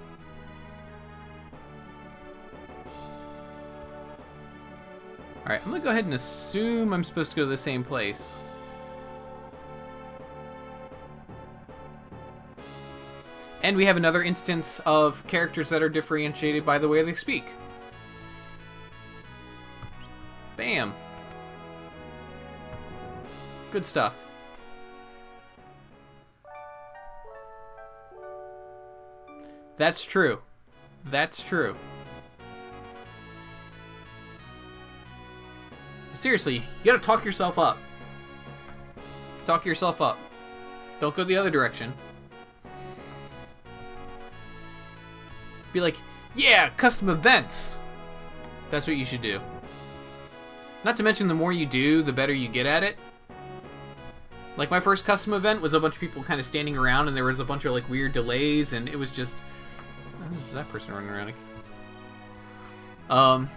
Alright, I'm gonna go ahead and assume I'm supposed to go to the same place. And we have another instance of characters that are differentiated by the way they speak. Bam. Good stuff. That's true. That's true. Seriously, you gotta talk yourself up. Talk yourself up. Don't go the other direction. Be like, yeah, custom events. That's what you should do. Not to mention, the more you do, the better you get at it. Like, my first custom event was a bunch of people kind of standing around, and there was a bunch of, like, weird delays, and it was just... Who's that person running around? Um,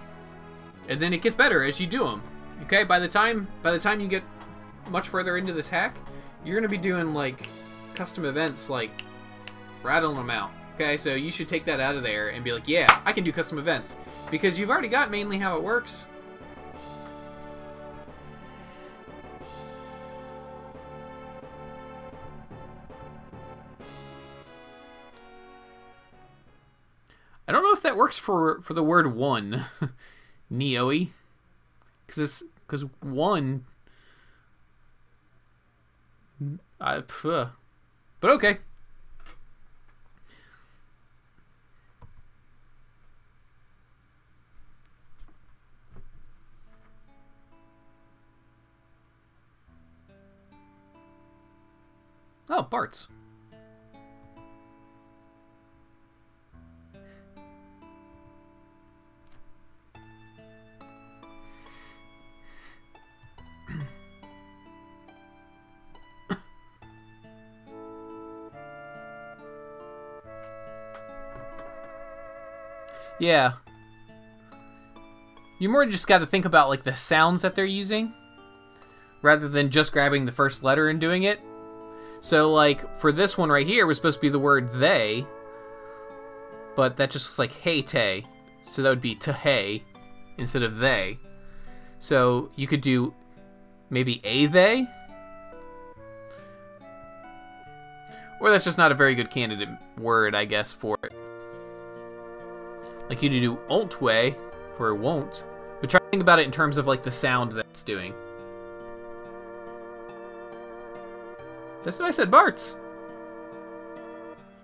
and then it gets better as you do them. Okay, by the time, by the time you get much further into this hack, you're going to be doing, like, custom events, like, rattling them out. Okay, so you should take that out of there and be like, yeah, I can do custom events. Because you've already got mainly how it works. I don't know if that works for, for the word one, Neo-y. Because one... I, pff, but okay. Oh, Bartz. Yeah. You more just got to think about like the sounds that they're using rather than just grabbing the first letter and doing it. So, like, for this one right here, it was supposed to be the word they, but that just looks like hey-tay, so that would be te-hey instead of they. So you could do maybe a-they? Or that's just not a very good candidate word, I guess, for it. Like you could do ont-way for won't, but try to think about it in terms of like the sound that's doing. That's what I said, Bartz!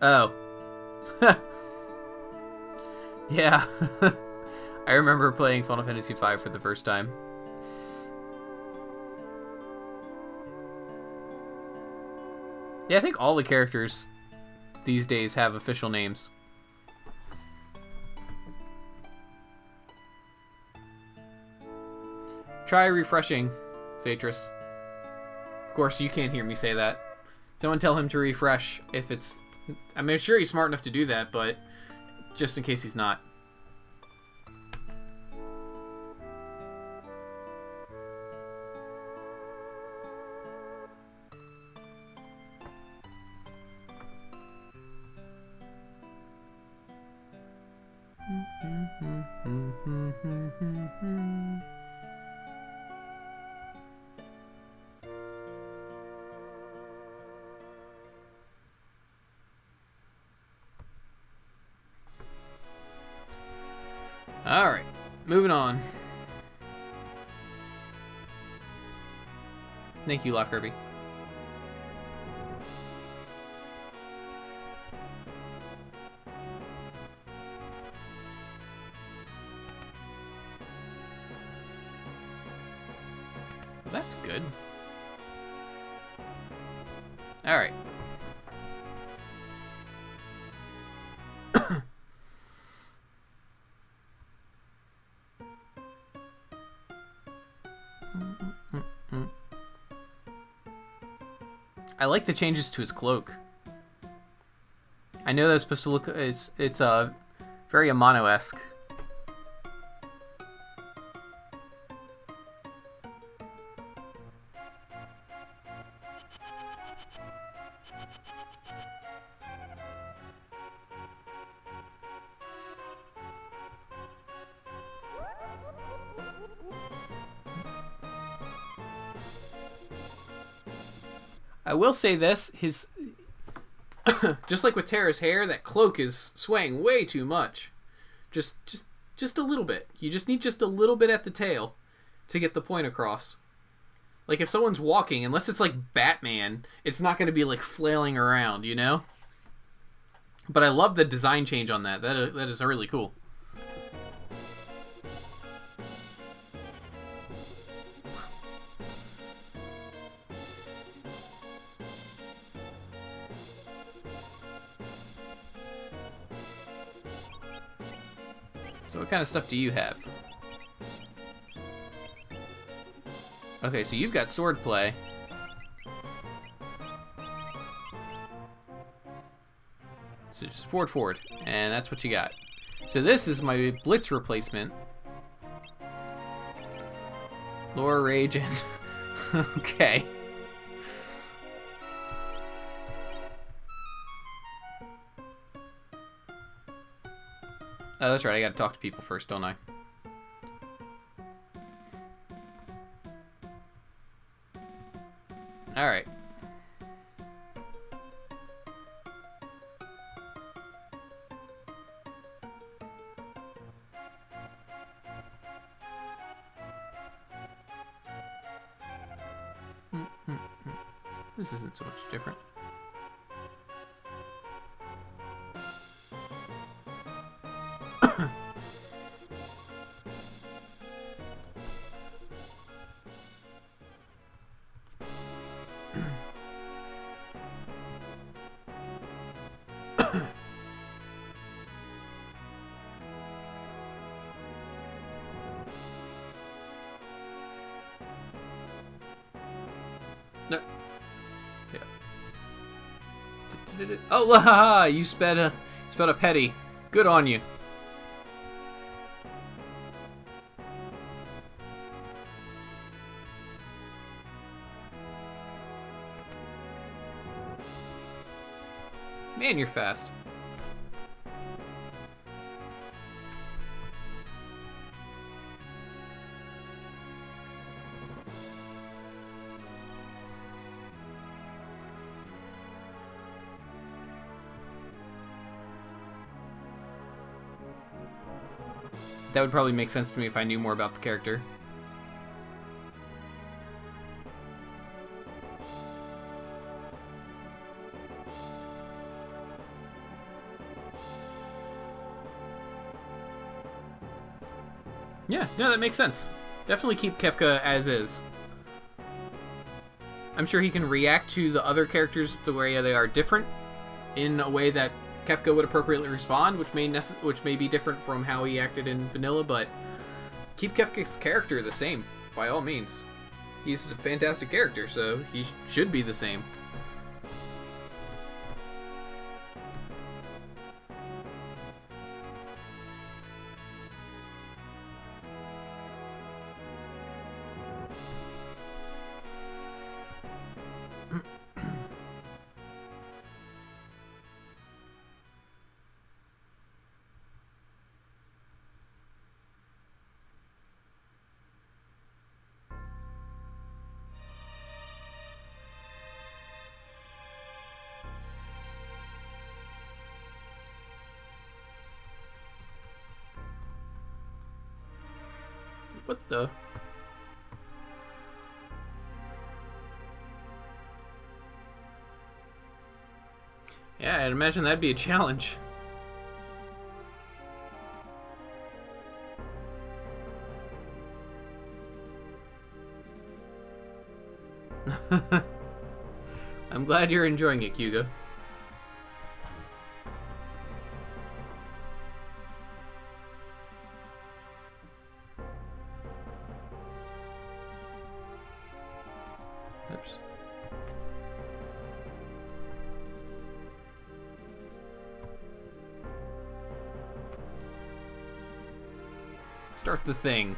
Oh. Yeah. I remember playing Final Fantasy five for the first time. Yeah, I think all the characters these days have official names. Try refreshing, Zatris. Of course, you can't hear me say that. Someone tell him to refresh if it's... I mean, I'm sure he's smart enough to do that, but just in case he's not. Alright, moving on. Thank you, Lock Kirby. Well, that's good. Alright. I like the changes to his cloak. I know that's supposed to look... It's, it's uh, very Amano-esque. I will say this, his, just like with Terra's hair, that cloak is swaying way too much. Just, just, just a little bit. You just need just a little bit at the tail to get the point across. Like if someone's walking, unless it's like Batman, it's not going to be like flailing around, you know? But I love the design change on that. That, that is really cool. What kind of stuff do you have? Okay, so you've got swordplay. So just forward, forward, and that's what you got. So this is my blitz replacement. Lore, rage, and okay. Oh, that's right, I gotta talk to people first, don't I? Alright. Mm-hmm. This isn't so much different. No. Yeah. Oh, la ha! You spelled a, spelled a petty. Good on you. Man, you're fast. that would probably make sense to me if I knew more about the character. Yeah, no, that makes sense. Definitely keep Kefka as is. I'm sure he can react to the other characters the way they are different in a way that Kefka would appropriately respond, which may necess which may be different from how he acted in Vanilla, but keep Kefka's character the same, by all means. He's a fantastic character, so he sh should be the same. What the? Yeah, I'd imagine that'd be a challenge. I'm glad you're enjoying it, Kuga. Start the thing.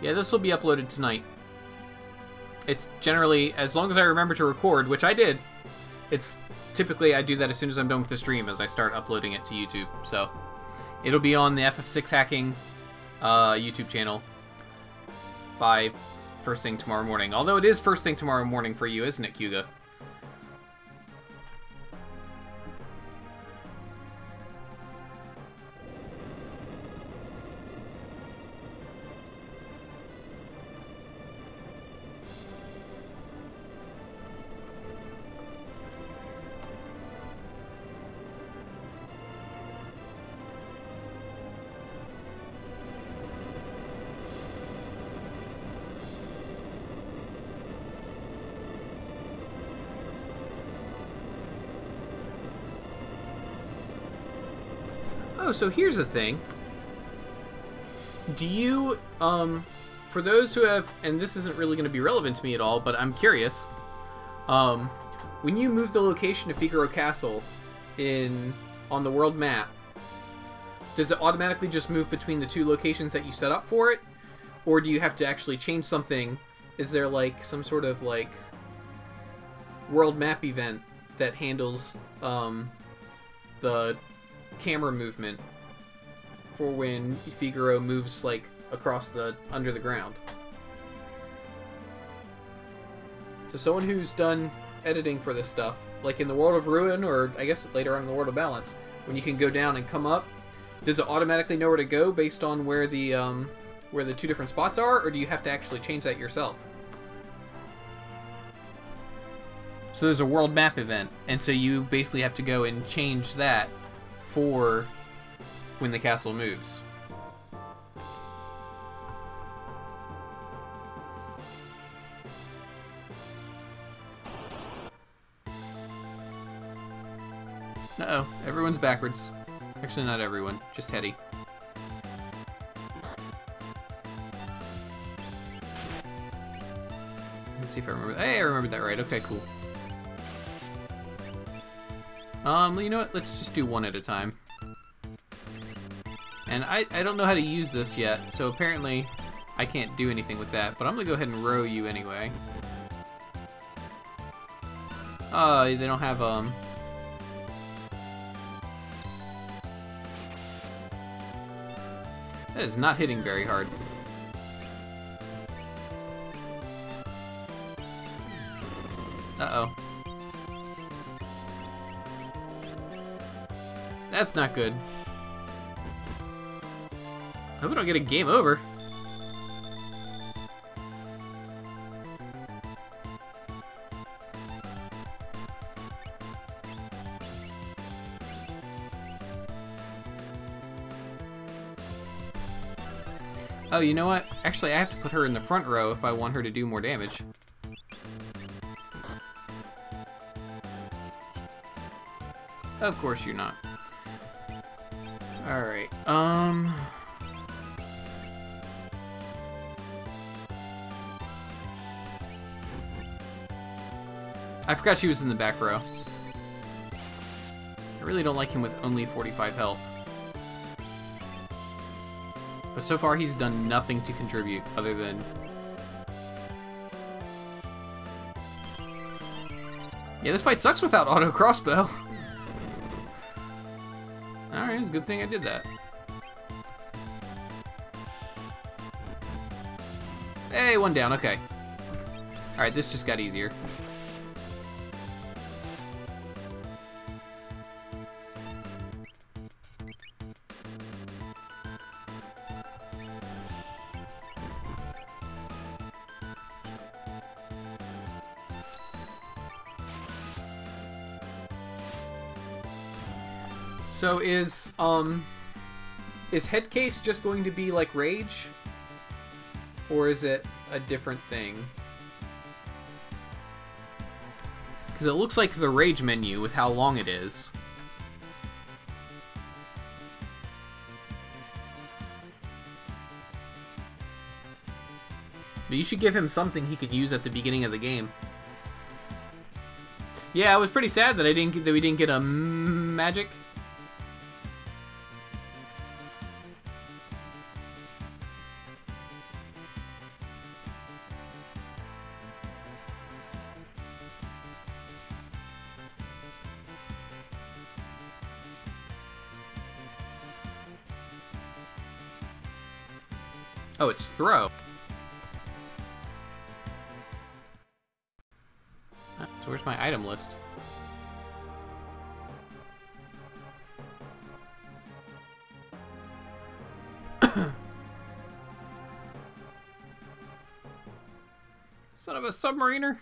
Yeah, this will be uploaded tonight. It's generally, as long as I remember to record, which I did, it's typically I do that as soon as I'm done with the stream, as I start uploading it to YouTube. So it'll be on the F F six Hacking uh, YouTube channel by first thing tomorrow morning. Although it is first thing tomorrow morning for you, isn't it, Kuga? Oh, so here's the thing. Do you, um, for those who have, and this isn't really going to be relevant to me at all, but I'm curious, um, when you move the location of Figaro Castle in, on the world map, does it automatically just move between the two locations that you set up for it? Or do you have to actually change something? Is there, like, some sort of, like, world map event that handles, um, the camera movement for when Figaro moves like across the under the ground? So someone who's done editing for this stuff, like in the World of Ruin, or I guess later on in the World of Balance, when you can go down and come up, does it automatically know where to go based on where the um, where the two different spots are, or do you have to actually change that yourself? So there's a world map event, and so you basically have to go and change that for when the castle moves. Uh-oh, everyone's backwards. Actually, not everyone, just Hetty. Let's see if I remember. Hey, I remembered that right. Okay, cool. Um, you know what? Let's just do one at a time. And I, I don't know how to use this yet, so apparently I can't do anything with that, but I'm gonna go ahead and row you anyway. Uh, they don't have, um... that is not hitting very hard. Uh-oh. That's not good. I hope we don't get a game over. Oh, you know what? Actually, I have to put her in the front row if I want her to do more damage. Of course you're not. Alright, um... I forgot she was in the back row. I really don't like him with only forty-five health. But so far he's done nothing to contribute other than... yeah, this fight sucks without auto crossbow. Alright, it's a good thing I did that. Hey, one down, okay. Alright, this just got easier. So is, um, is Headcase just going to be like Rage? Or is it a different thing? Because it looks like the Rage menu with how long it is. But you should give him something he could use at the beginning of the game. Yeah, I was pretty sad that I didn't get, that we didn't get a magic. Oh, it's throw. So where's my item list? Son of a submariner.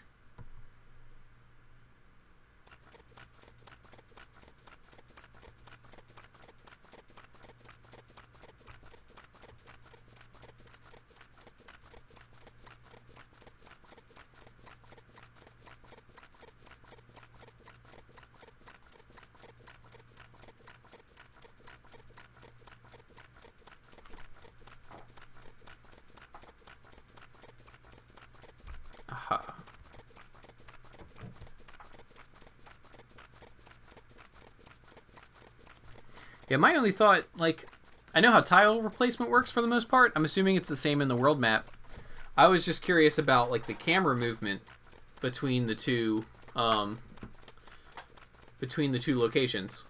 Yeah, my only thought, like, I know how tile replacement works for the most part. I'm assuming it's the same in the world map. I was just curious about, like, the camera movement between the two, um, between the two locations.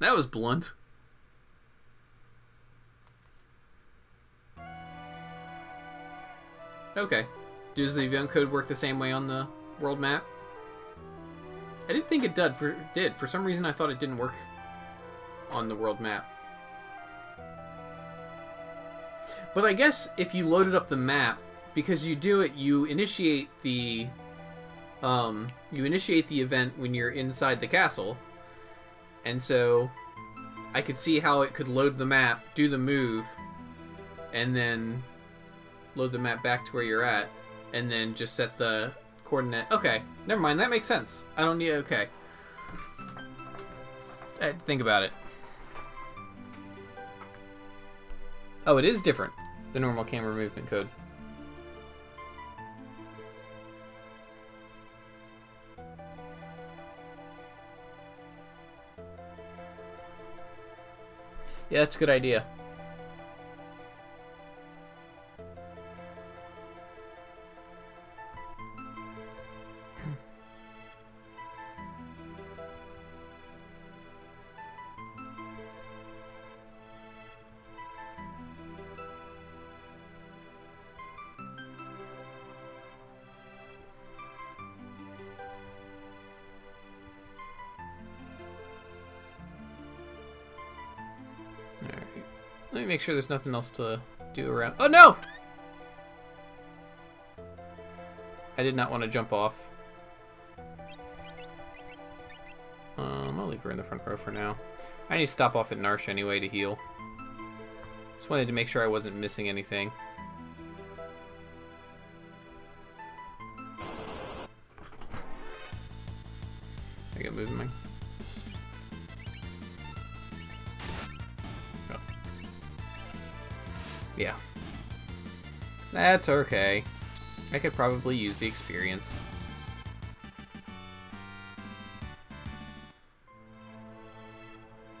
That was blunt. Okay. Does the event code work the same way on the world map? I didn't think it did. For, did. For some reason I thought it didn't work on the world map. But I guess if you loaded up the map, because you do it, you initiate the... Um, you initiate the event when you're inside the castle, and so I could see how it could load the map, do the move, and then load the map back to where you're at, and then just set the coordinate. Okay, never mind, that makes sense. I don't need, okay. I had to think about it. Oh, it is different, the normal camera movement code. Yeah, that's a good idea. Make sure there's nothing else to do around. Oh no! I did not want to jump off. Um, I'll leave her in the front row for now. I need to stop off at Narshe anyway to heal. Just wanted to make sure I wasn't missing anything. I got moving my. Yeah. That's okay. I could probably use the experience. So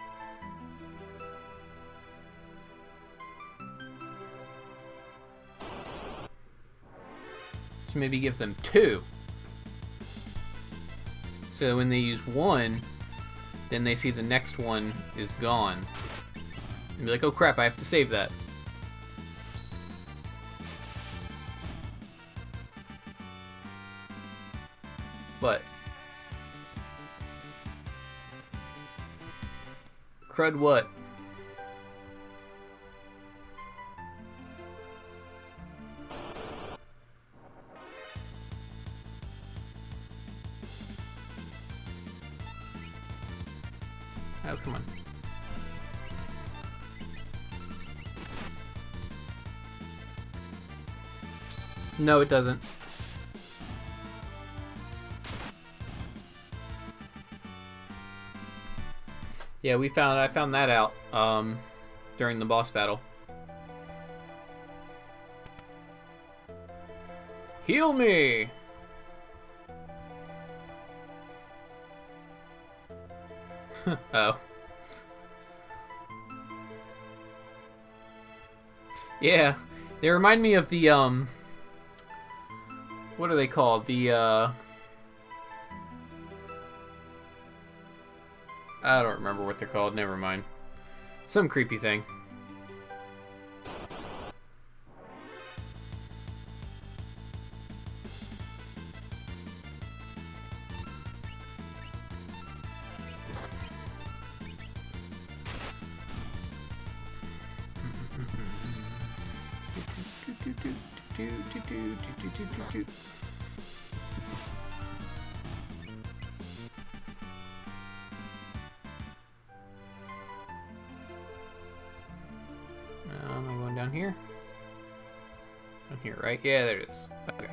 maybe give them two. So when they use one, then they see the next one is gone. And be like, oh crap, I have to save that. But crud what? Oh, come on. No, it doesn't. Yeah, we found I found that out um, during the boss battle. Heal me! Oh. Yeah, they remind me of the um. What are they called? The uh. I don't remember what they're called, never mind. Some creepy thing. Here? Down here, right? Yeah, there it is. Okay.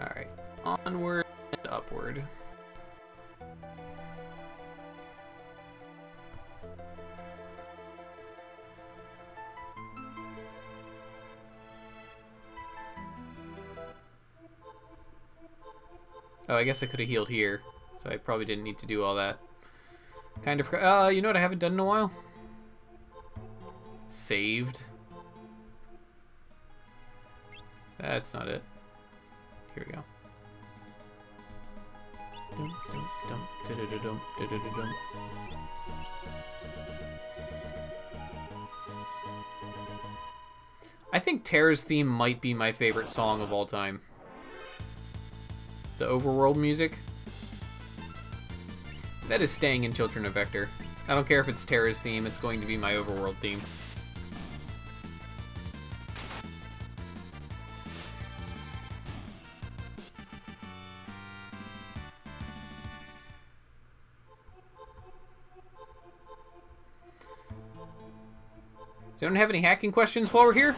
Alright. Onward and upward. Oh, I guess I could have healed here, so I probably didn't need to do all that. Kind of... Uh, you know what I haven't done in a while? Saved. That's not it. Here we go. Dum, dum, dum, da-da-da-dum, da-da-da-dum. I think Terra's theme might be my favorite song of all time. The overworld music. That is staying in Children of Vector. I don't care if it's Terra's theme, it's going to be my overworld theme. Does anyone have any hacking questions while we're here?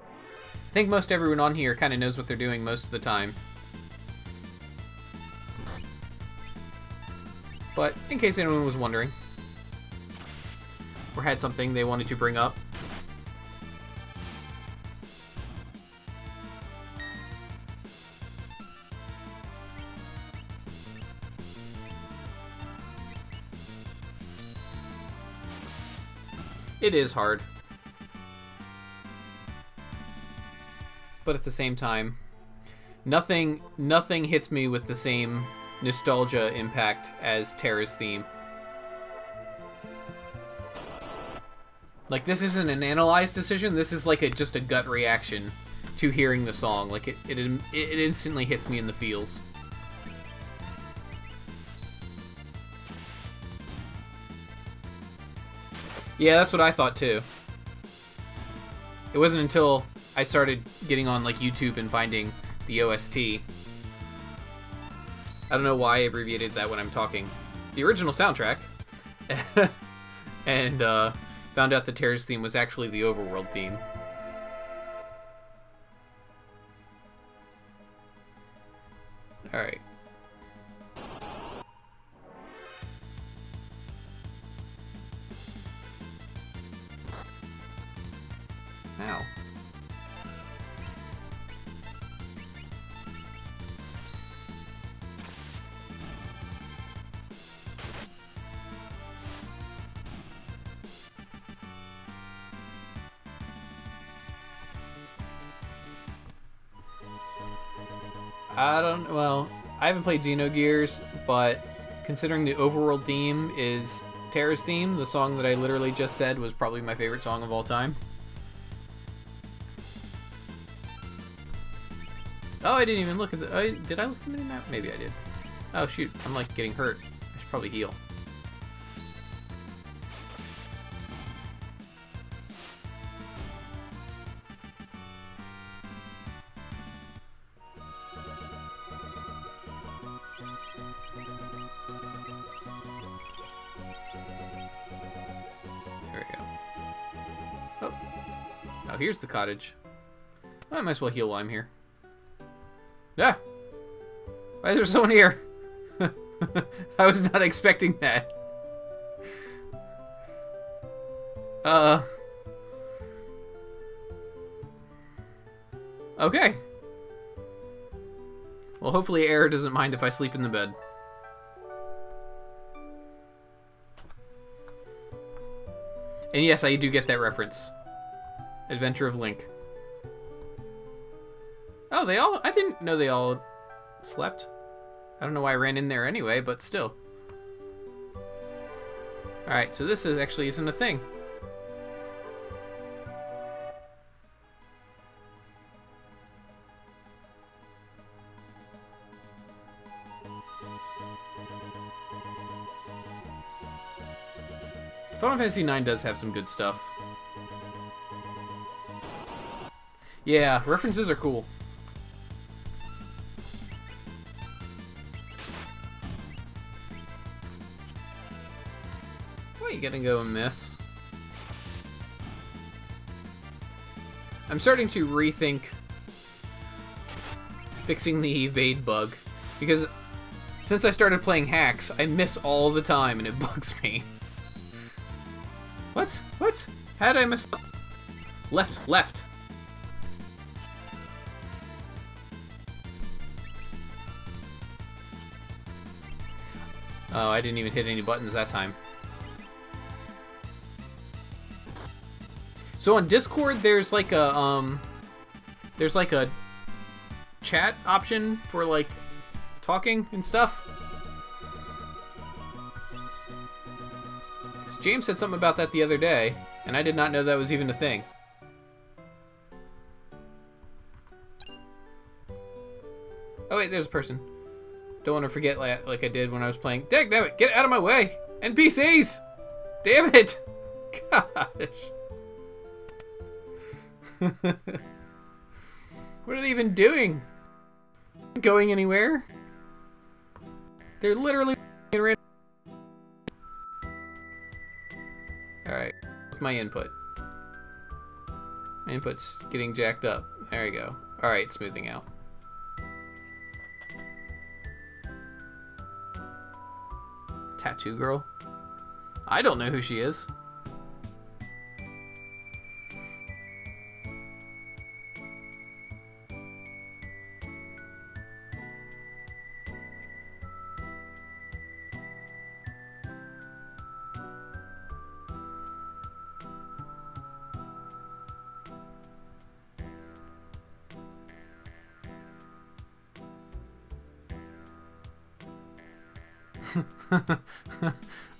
I think most everyone on here kind of knows what they're doing most of the time. But in case anyone was wondering, or had something they wanted to bring up. It is hard. But at the same time, nothing nothing hits me with the same nostalgia impact as Terra's theme. Like, this isn't an analyzed decision, this is like a just a gut reaction to hearing the song. Like, it, it, it instantly hits me in the feels. Yeah, that's what I thought too. It wasn't until I started getting on like YouTube and finding the O S T. I don't know why I abbreviated that when I'm talking. The original soundtrack. And uh, found out the Terra's theme was actually the Overworld theme. Alright. Ow. I don't, well, I haven't played Xenogears, but considering the overworld theme is Terra's theme, the song that I literally just said was probably my favorite song of all time. Oh, I didn't even look at the... I, did I look at the minimap? Maybe I did. Oh, shoot. I'm, like, getting hurt. I should probably heal. There we go. Oh. Oh, here's the cottage. I might as well heal while I'm here. Yeah. Why is there someone here? I was not expecting that. Uh. Okay. Well, hopefully Air doesn't mind if I sleep in the bed. And yes, I do get that reference. Adventure of Link. Oh, they all... I didn't know they all slept. I don't know why I ran in there anyway, but still. Alright, so this is actually isn't a thing. Final Fantasy nine does have some good stuff. Yeah, references are cool. Gonna go and miss. I'm starting to rethink fixing the evade bug, because since I started playing hacks, I miss all the time and it bugs me. What? What? How did I miss? Left, left. Oh, I didn't even hit any buttons that time. So on Discord, there's like a um, there's like a chat option for like talking and stuff. James said something about that the other day, and I did not know that was even a thing. Oh wait, there's a person. Don't want to forget like, like I did when I was playing. Dagnabbit, get out of my way! N P Cs! Damn it! Gosh. What are they even doing? Going anywhere? They're literally in. Alright, with my input. My input's getting jacked up. There we go. Alright, smoothing out. Tattoo girl? I don't know who she is.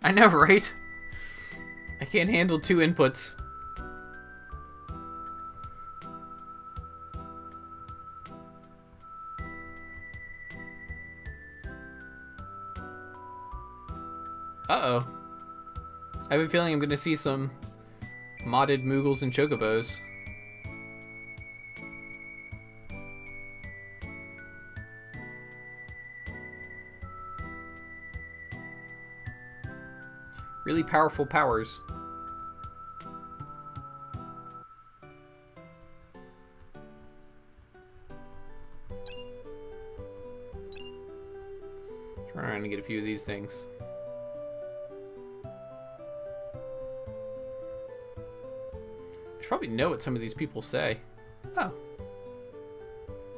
I know, right? I can't handle two inputs. Uh-oh. I have a feeling I'm going to see some modded Moogles and Chocobos. Really powerful powers. Turn around and get a few of these things. I should probably know what some of these people say. Oh.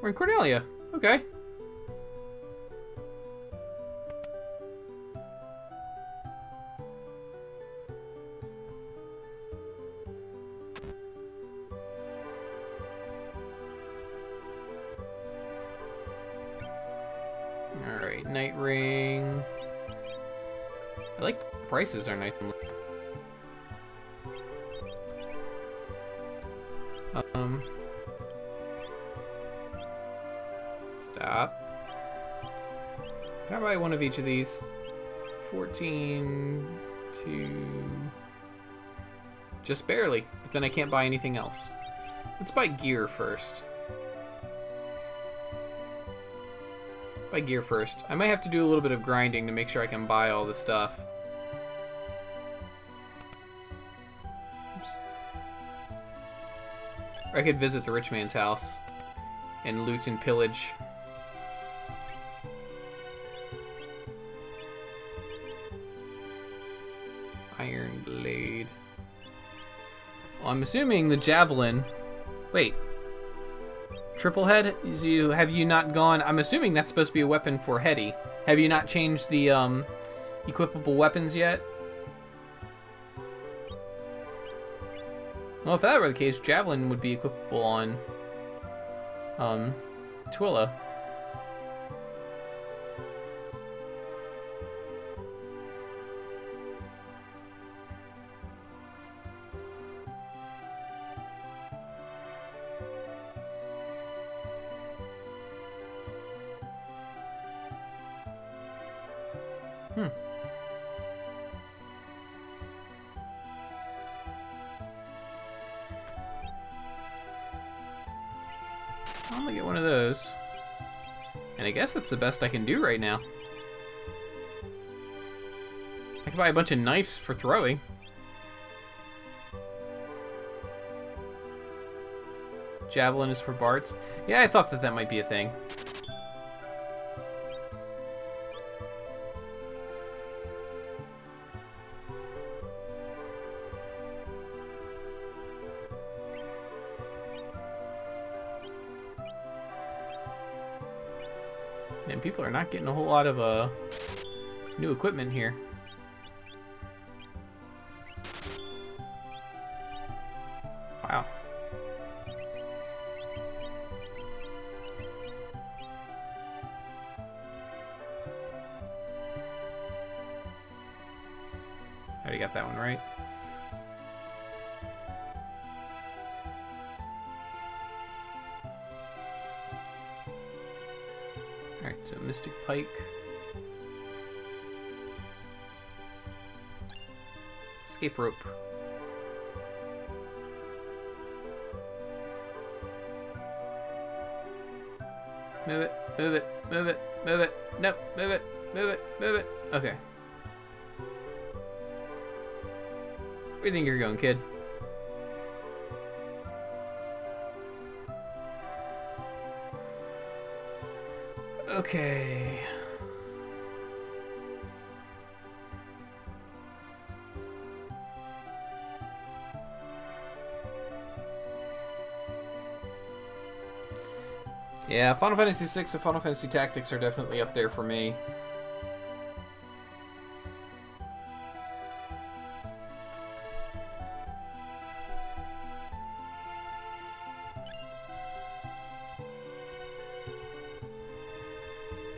We're in Cornelia. Okay. Prices are nice. Um. Stop. Can I buy one of each of these? fourteen, two. Just barely, but then I can't buy anything else. Let's buy gear first. Buy gear first. I might have to do a little bit of grinding to make sure I can buy all the stuff. I could visit the rich man's house and loot and pillage. Iron blade. Well, I'm assuming the javelin. Wait. Triple head? Is you, have you not gone? I'm assuming that's supposed to be a weapon for Hetty. Have you not changed the um, equipable weapons yet? Well, if that were the case, Javelin would be equipable on um, Twilla. Hmm. And I guess that's the best I can do right now. I can buy a bunch of knives for throwing. Javelin is for Bartz. Yeah, I thought that that might be a thing. People are not getting a whole lot of uh, new equipment here. Wow. I already got that one right. So Mystic Pike. Escape rope. Move it, move it, move it, move it. No, move it, move it, move it. Okay. Where do you think you're going, kid? Okay. Yeah, Final Fantasy six and Final Fantasy Tactics are definitely up there for me.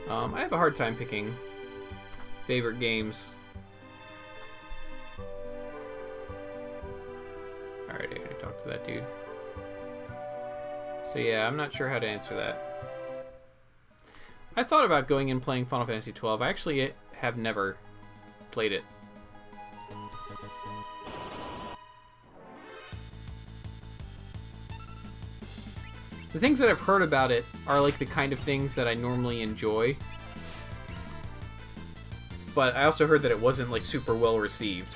Um, I have a hard time picking favorite games. Alright, I gotta talk to that dude. So yeah, I'm not sure how to answer that. I thought about going and playing Final Fantasy twelve. I actually have never played it. The things that I've heard about it are like the kind of things that I normally enjoy. But I also heard that it wasn't like super well received.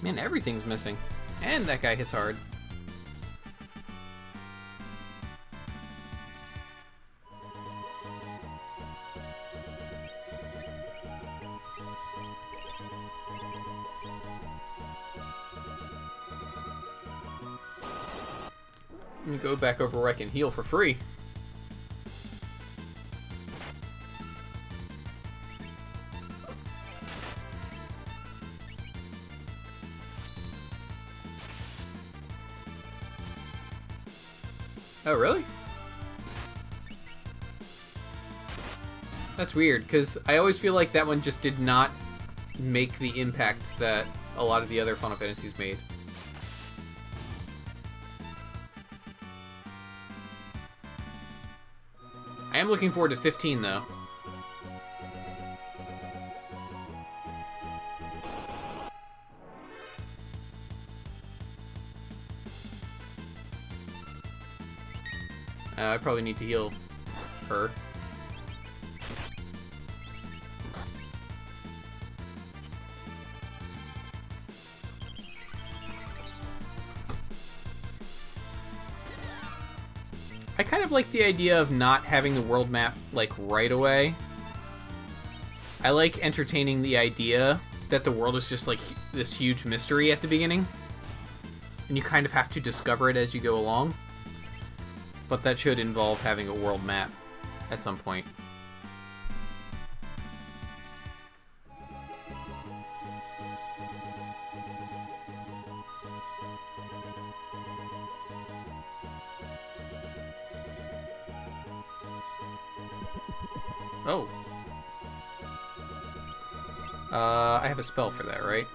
Man, everything's missing. And that guy hits hard. Let me go back over where I can heal for free. Oh, really? That's weird, because I always feel like that one just did not make the impact that a lot of the other Final Fantasies made. I am looking forward to fifteen, though. I probably need to heal her. I kind of like the idea of not having the world map like right away. I like entertaining the idea that the world is just like this huge mystery at the beginning, and you kind of have to discover it as you go along. But that should involve having a world map at some point. Oh. Uh, I have a spell for that, right?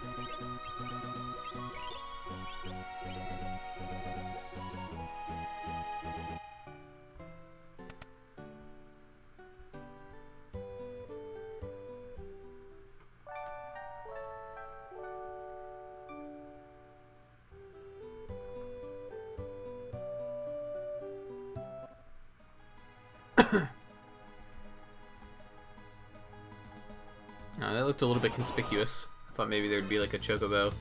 A little bit conspicuous. I thought maybe there'd be like a Chocobo.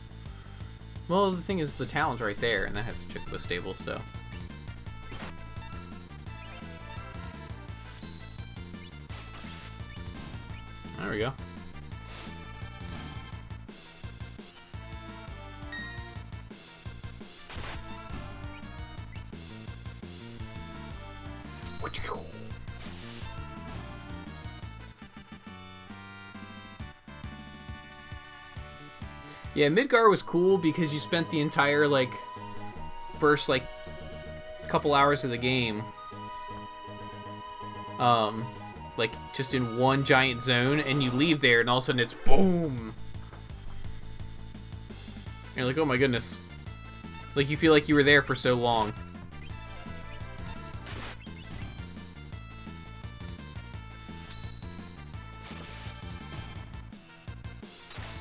Well, the thing is, the Talon's right there, and that has a Chocobo stable, so. There we go. Yeah, Midgar was cool because you spent the entire, like, first, like, couple hours of the game, um, like, just in one giant zone, and you leave there, and all of a sudden it's boom! And you're like, oh my goodness. Like, you feel like you were there for so long.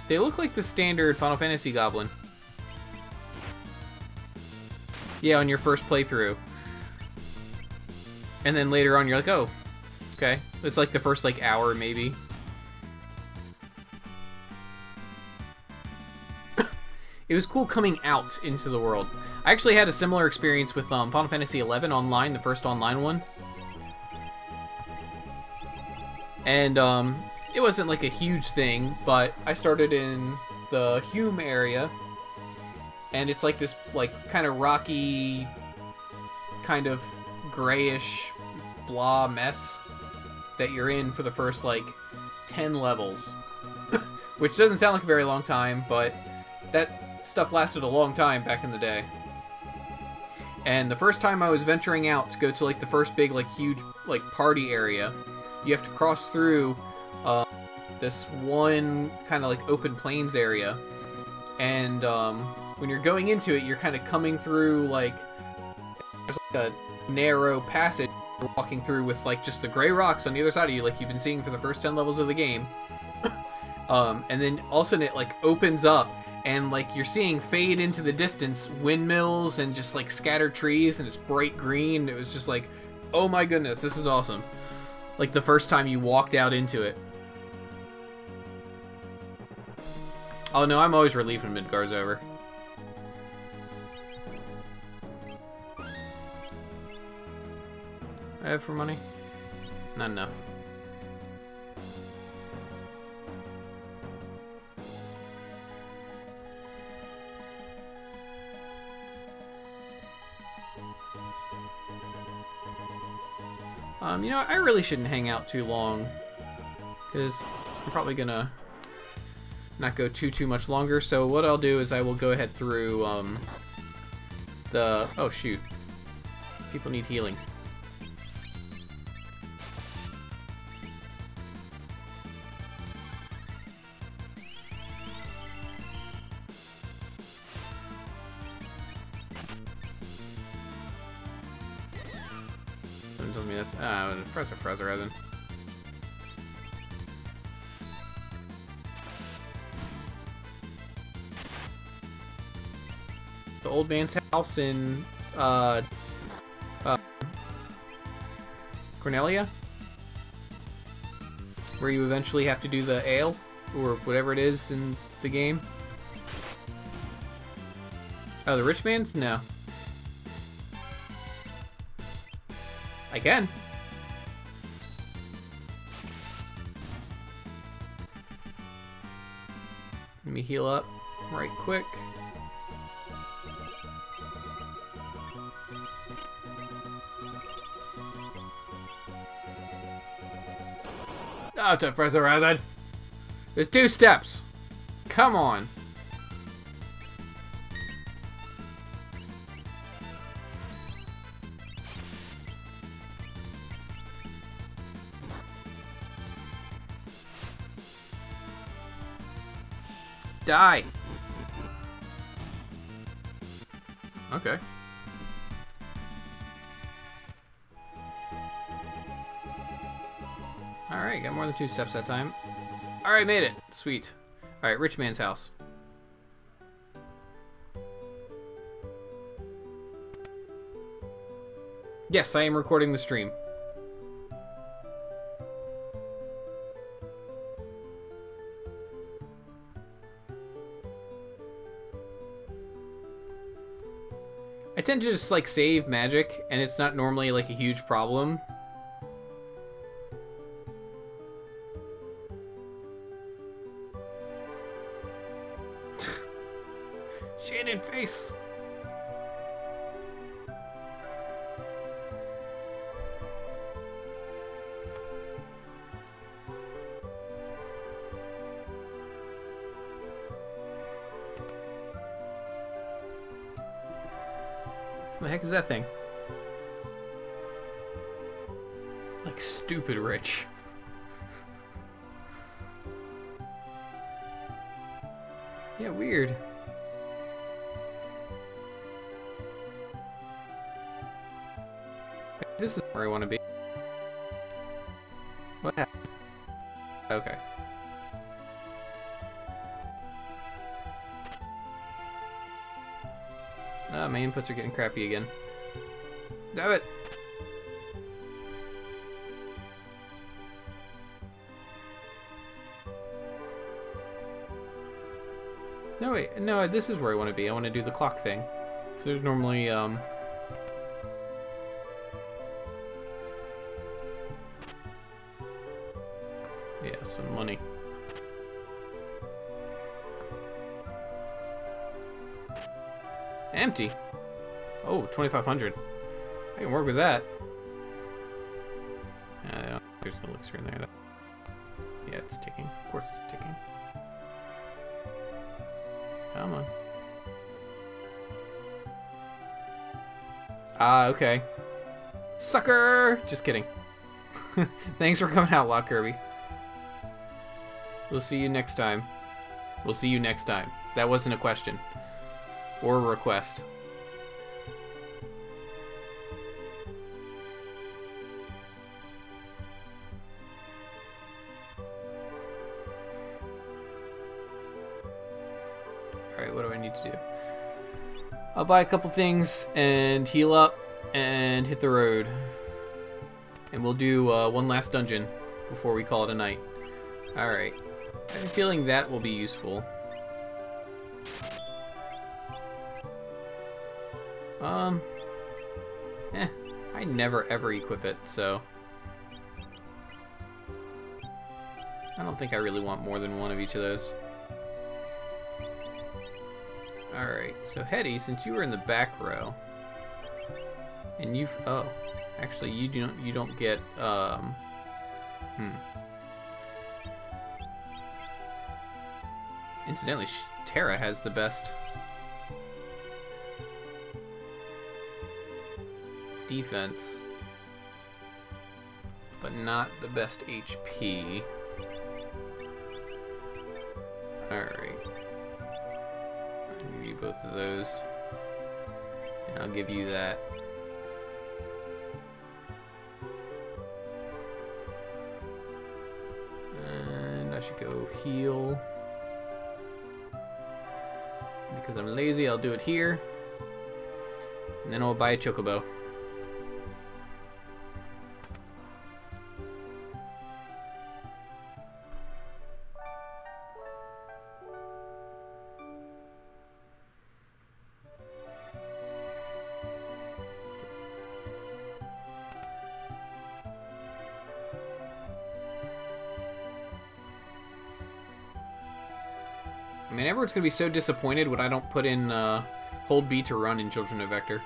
They look like the standard Final Fantasy Goblin. Yeah, on your first playthrough. And then later on you're like, oh, okay. It's like the first like hour maybe. It was cool coming out into the world. I actually had a similar experience with um, Final Fantasy eleven online, the first online one. And um, it wasn't like a huge thing, but I started in the Hume area. And it's like this like kind of rocky, kind of grayish blah mess that you're in for the first like ten levels. Which doesn't sound like a very long time, but that stuff lasted a long time back in the day. And the first time I was venturing out to go to like the first big like huge like party area, you have to cross through uh, this one kind of like open plains area, and um, when you're going into it you're kind of coming through like there's like a narrow passage you're walking through with like just the gray rocks on the other side of you like you've been seeing for the first ten levels of the game. um, and then all of a sudden it like opens up. And, like, you're seeing fade into the distance windmills and just, like, scattered trees, and it's bright green. It was just like, oh my goodness, this is awesome. Like, the first time you walked out into it. Oh, no, I'm always relieved when Midgar's over. I have for money? Not enough. Um, you know, I really shouldn't hang out too long, because I'm probably gonna not go too too much longer. So what I'll do is I will go ahead through um, the oh shoot, people need healing. Ah, uh, Frezzer Frezzer Resin. The old man's house in uh, uh, Cornelia, where you eventually have to do the ale or whatever it is in the game. Oh, the rich man's? No. I can. Let me heal up right quick. Oh, to Frezzer Resin. There's two steps. Come on. Die. Okay. Alright, got more than two steps that time. Alright, made it. Sweet. Alright, rich man's house. Yes, I am recording the stream. I tend to just like save magic, and it's not normally like a huge problem. Shannon face. What the heck is that thing? Like stupid rich. Yeah, weird. This is where I want to be. What happened? Okay. Ah, my inputs are getting crappy again. Damn it! No, wait, no, this is where I want to be. I want to do the clock thing. So there's normally, um... yeah, some money. Empty. Oh, twenty-five hundred. I can work with that. I don't think there's an elixir in there. Yeah, it's ticking. Of course it's ticking. Come on. Ah, okay. Sucker! Just kidding. Thanks for coming out, Lot Kirby. We'll see you next time. We'll see you next time. That wasn't a question. Or a request. Alright, what do I need to do? I'll buy a couple things and heal up and hit the road. And we'll do uh, one last dungeon before we call it a night. Alright. I have a feeling that will be useful. Um, eh, I never ever equip it, so I don't think I really want more than one of each of those. Alright, so Hetty, since you were in the back row, and you've, oh, actually you don't, you don't get, um, hmm. Incidentally, Terra has the best defense, but not the best H P. Alright. I'll give you both of those. And I'll give you that. And I should go heal. Because I'm lazy, I'll do it here. And then I'll buy a Chocobo. I mean, everyone's going to be so disappointed when I don't put in uh, hold B to run in Children of Vector.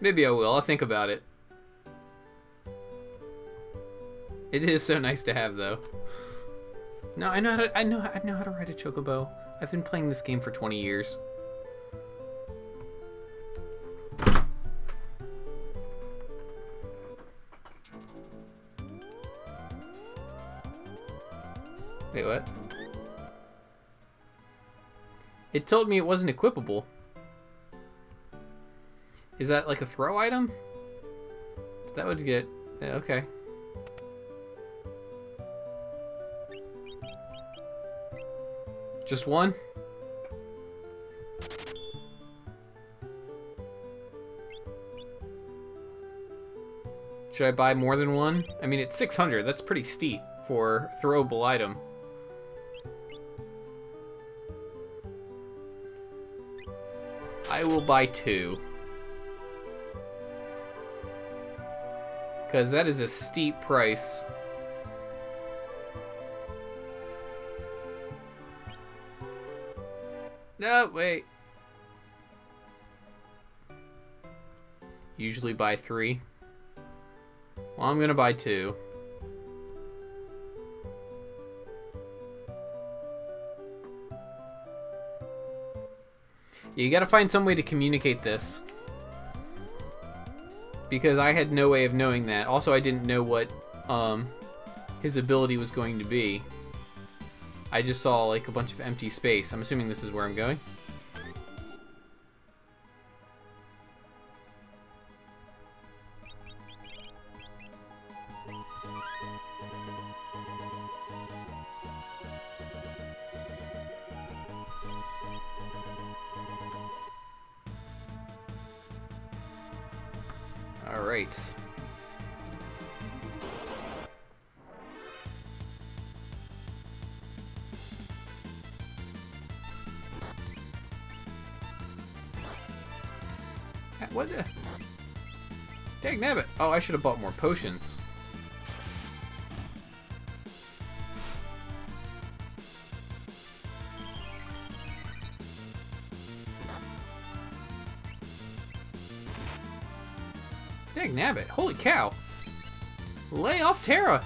Maybe I will. I'll think about it. It is so nice to have, though. No, I know how to, I know, I know how to ride a Chocobo. I've been playing this game for twenty years. Wait, what? It told me it wasn't equipable. Is that like a throw item? That would get... yeah, okay. Just one? Should I buy more than one? I mean, it's six hundred. That's pretty steep for a throwable item. I will buy two. Because that is a steep price. No, wait. Usually buy three. Well, I'm going to buy two. You gotta find some way to communicate this, because I had no way of knowing that. Also, I didn't know what um, his ability was going to be. I just saw like a bunch of empty space. I'm assuming this is where I'm going. What the? Dang nabbit. Oh, I should have bought more potions. Dang nabbit. Holy cow. Lay off Terra.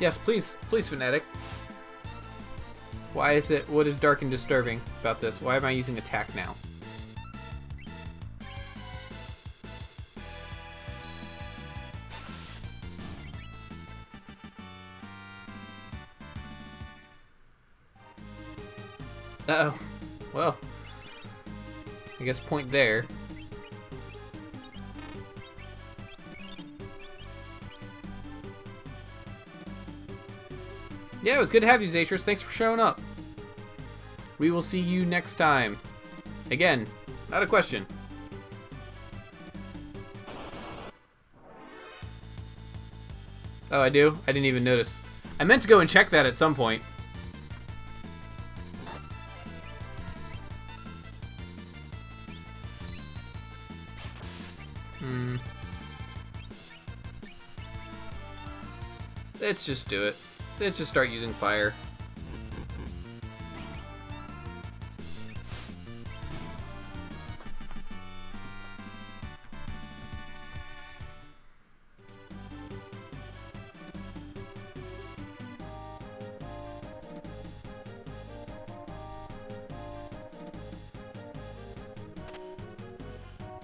Yes, please, please, Fnatic. Why is it, what is dark and disturbing about this? Why am I using attack now? Uh oh. Well, I guess point there. Yeah, it was good to have you, Zatrus. Thanks for showing up. We will see you next time. Again, not a question. Oh, I do? I didn't even notice. I meant to go and check that at some point. Hmm. Let's just do it. Let's just start using fire.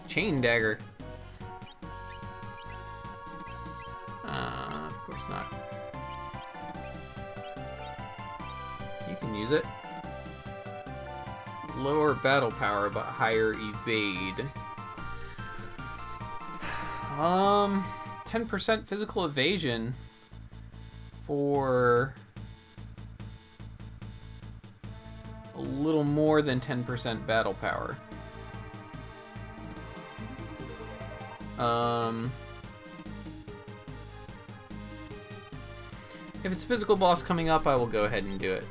Chain dagger. Uh, of course not. Use it. Lower battle power, but higher evade. Um, ten percent physical evasion for a little more than ten percent battle power. Um, if it's physical boss coming up, I will go ahead and do it.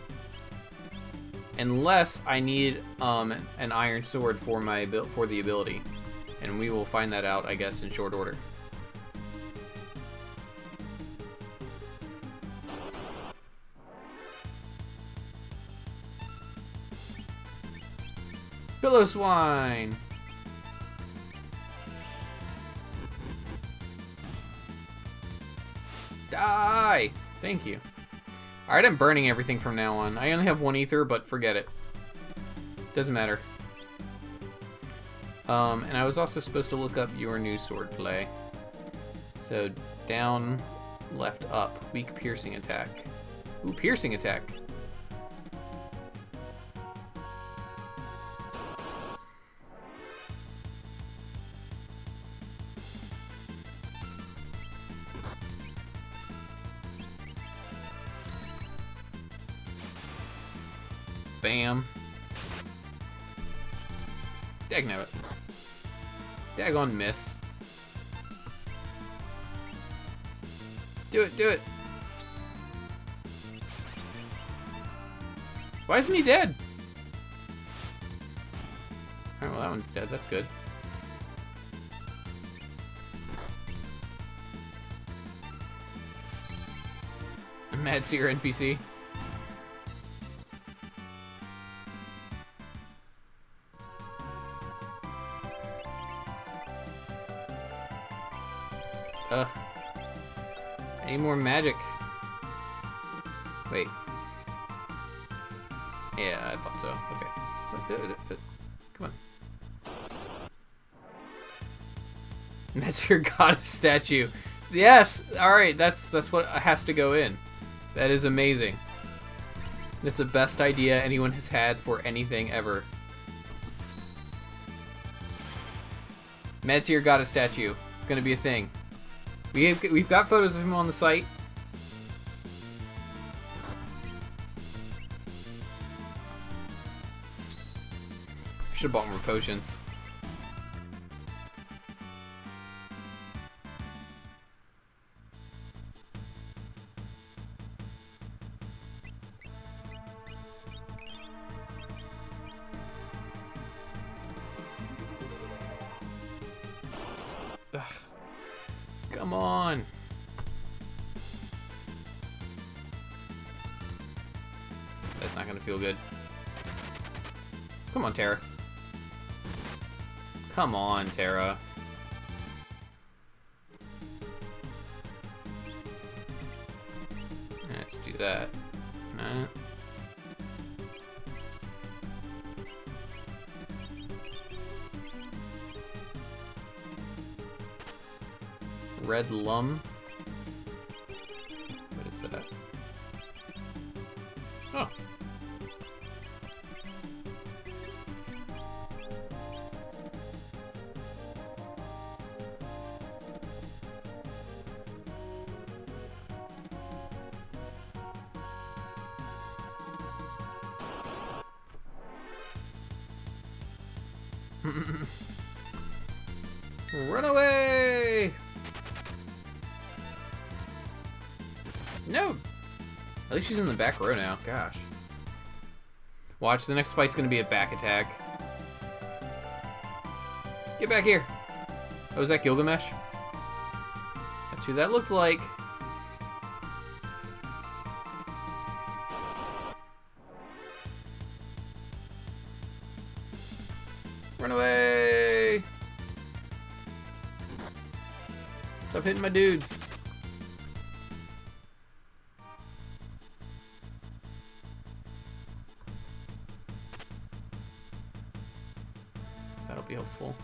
Unless I need um, an iron sword for my for the ability, and we will find that out, I guess, in short order. Billow swine. Die! Thank you. Alright, I'm burning everything from now on. I only have one ether, but forget it. Doesn't matter. Um, and I was also supposed to look up your new sword play. So, down, left, up. Weak piercing attack. Ooh, piercing attack. Bam. Dagnabbit. Daggone miss. Do it, do it. Why isn't he dead? Alright, well that one's dead, that's good. Mattseer N P C. Uh, I need more magic. Wait. Yeah, I thought so. Okay. Come on. That's your goddess statue. Yes! Alright, that's that's what has to go in. That is amazing. That's the best idea anyone has had for anything ever. Mattseer goddess statue. It's gonna be a thing. We've, we've got photos of him on the site. Should have bought more potions. Come on. That's not gonna feel good. Come on, Terra. Come on, Terra. Let's do that. Nah. Red Lum. What is that? Oh. Run away! No! At least she's in the back row now. Gosh. Watch, the next fight's gonna be a back attack. Get back here! Oh, is that Gilgamesh? That's who that looked like. Run away! Stop hitting my dudes. That'll be helpful.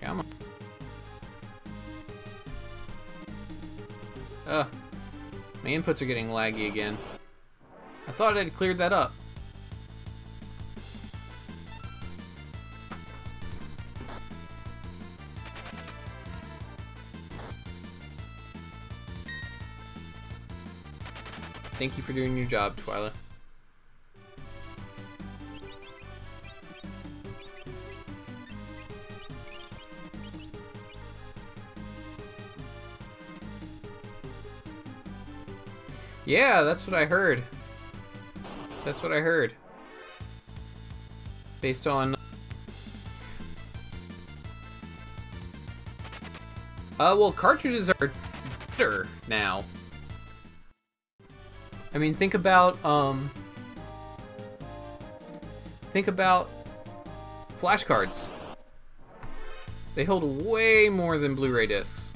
Come on. Ugh. My inputs are getting laggy again. I thought I'd cleared that up. Thank you for doing your job, Twilla. Yeah, that's what I heard. That's what I heard. Based on... Uh, well, cartridges are better now. I mean, think about, um... think about flashcards. They hold way more than Blu-ray discs.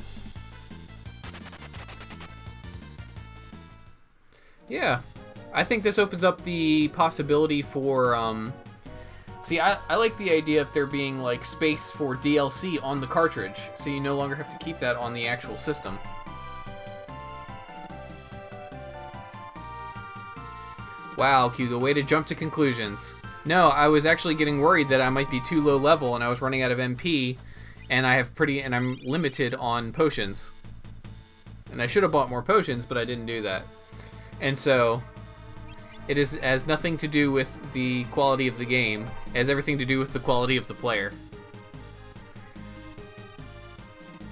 Yeah, I think this opens up the possibility for, um... see, I, I like the idea of there being, like, space for D L C on the cartridge, so you no longer have to keep that on the actual system. Wow, Kuga, way to jump to conclusions. No, I was actually getting worried that I might be too low level and I was running out of M P, and I have pretty, and I'm limited on potions. And I should have bought more potions, but I didn't do that. And so, it is, has nothing to do with the quality of the game. It has everything to do with the quality of the player.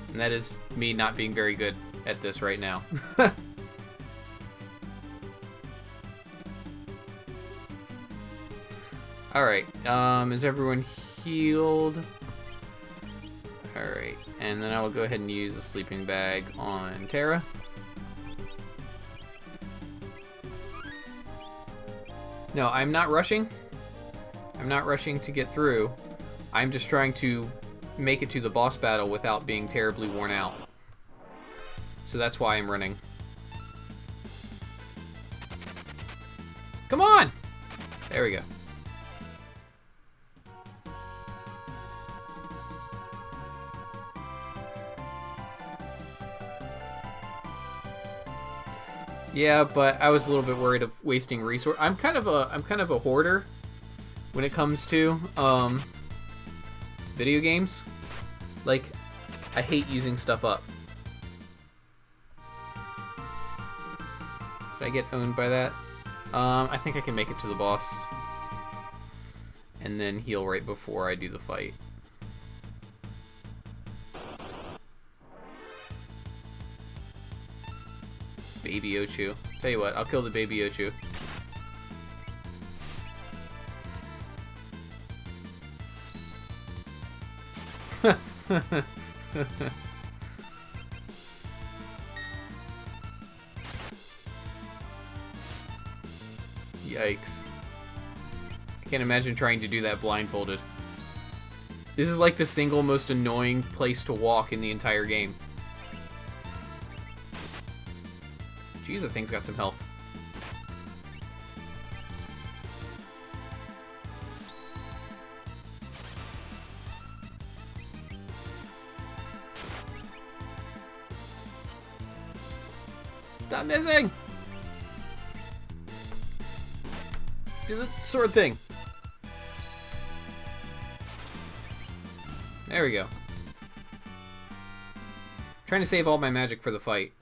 And that is me not being very good at this right now. Alright, um, is everyone healed? Alright, and then I will go ahead and use a sleeping bag on Terra. No, I'm not rushing. I'm not rushing to get through. I'm just trying to make it to the boss battle without being terribly worn out. So that's why I'm running. Come on! There we go. Yeah, but I was a little bit worried of wasting resource. I'm kind of a I'm kind of a hoarder when it comes to um, video games. Like, I hate using stuff up. Did I get owned by that? Um, I think I can make it to the boss and then heal right before I do the fight. Baby Ochu. Tell you what, I'll kill the baby Ochu. Yikes. I can't imagine trying to do that blindfolded. This is like the single most annoying place to walk in the entire game. Jeez, that thing's got some health. Stop missing! Do the sword thing. There we go. I'm trying to save all my magic for the fight.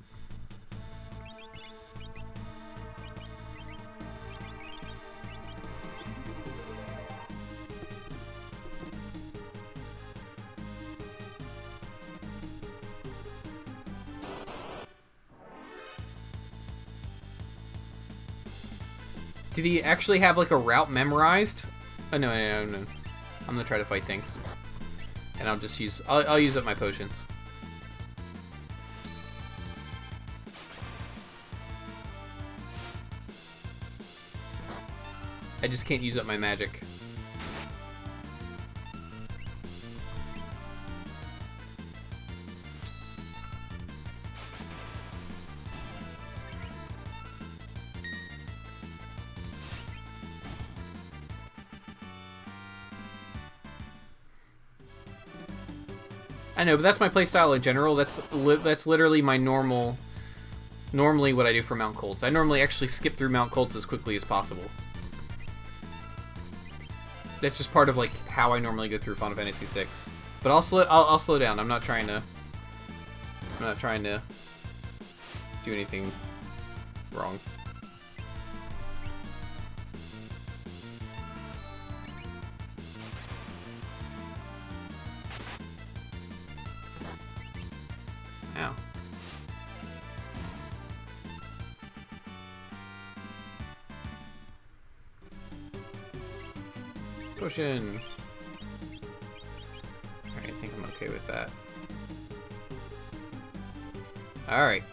Did he actually have like a route memorized? Oh no, no, no, no. I'm gonna try to fight things. And I'll just use, I'll, I'll use up my potions. I just can't use up my magic. I know, but that's my playstyle in general. That's li that's literally my normal, normally what I do for Mount Colts. I normally actually skip through Mount Colts as quickly as possible. That's just part of like how I normally go through Final Fantasy six. But I'll slow, I'll, I'll slow down. I'm not trying to, I'm not trying to do anything wrong. Potion. Alright, I think I'm okay with that. Alright.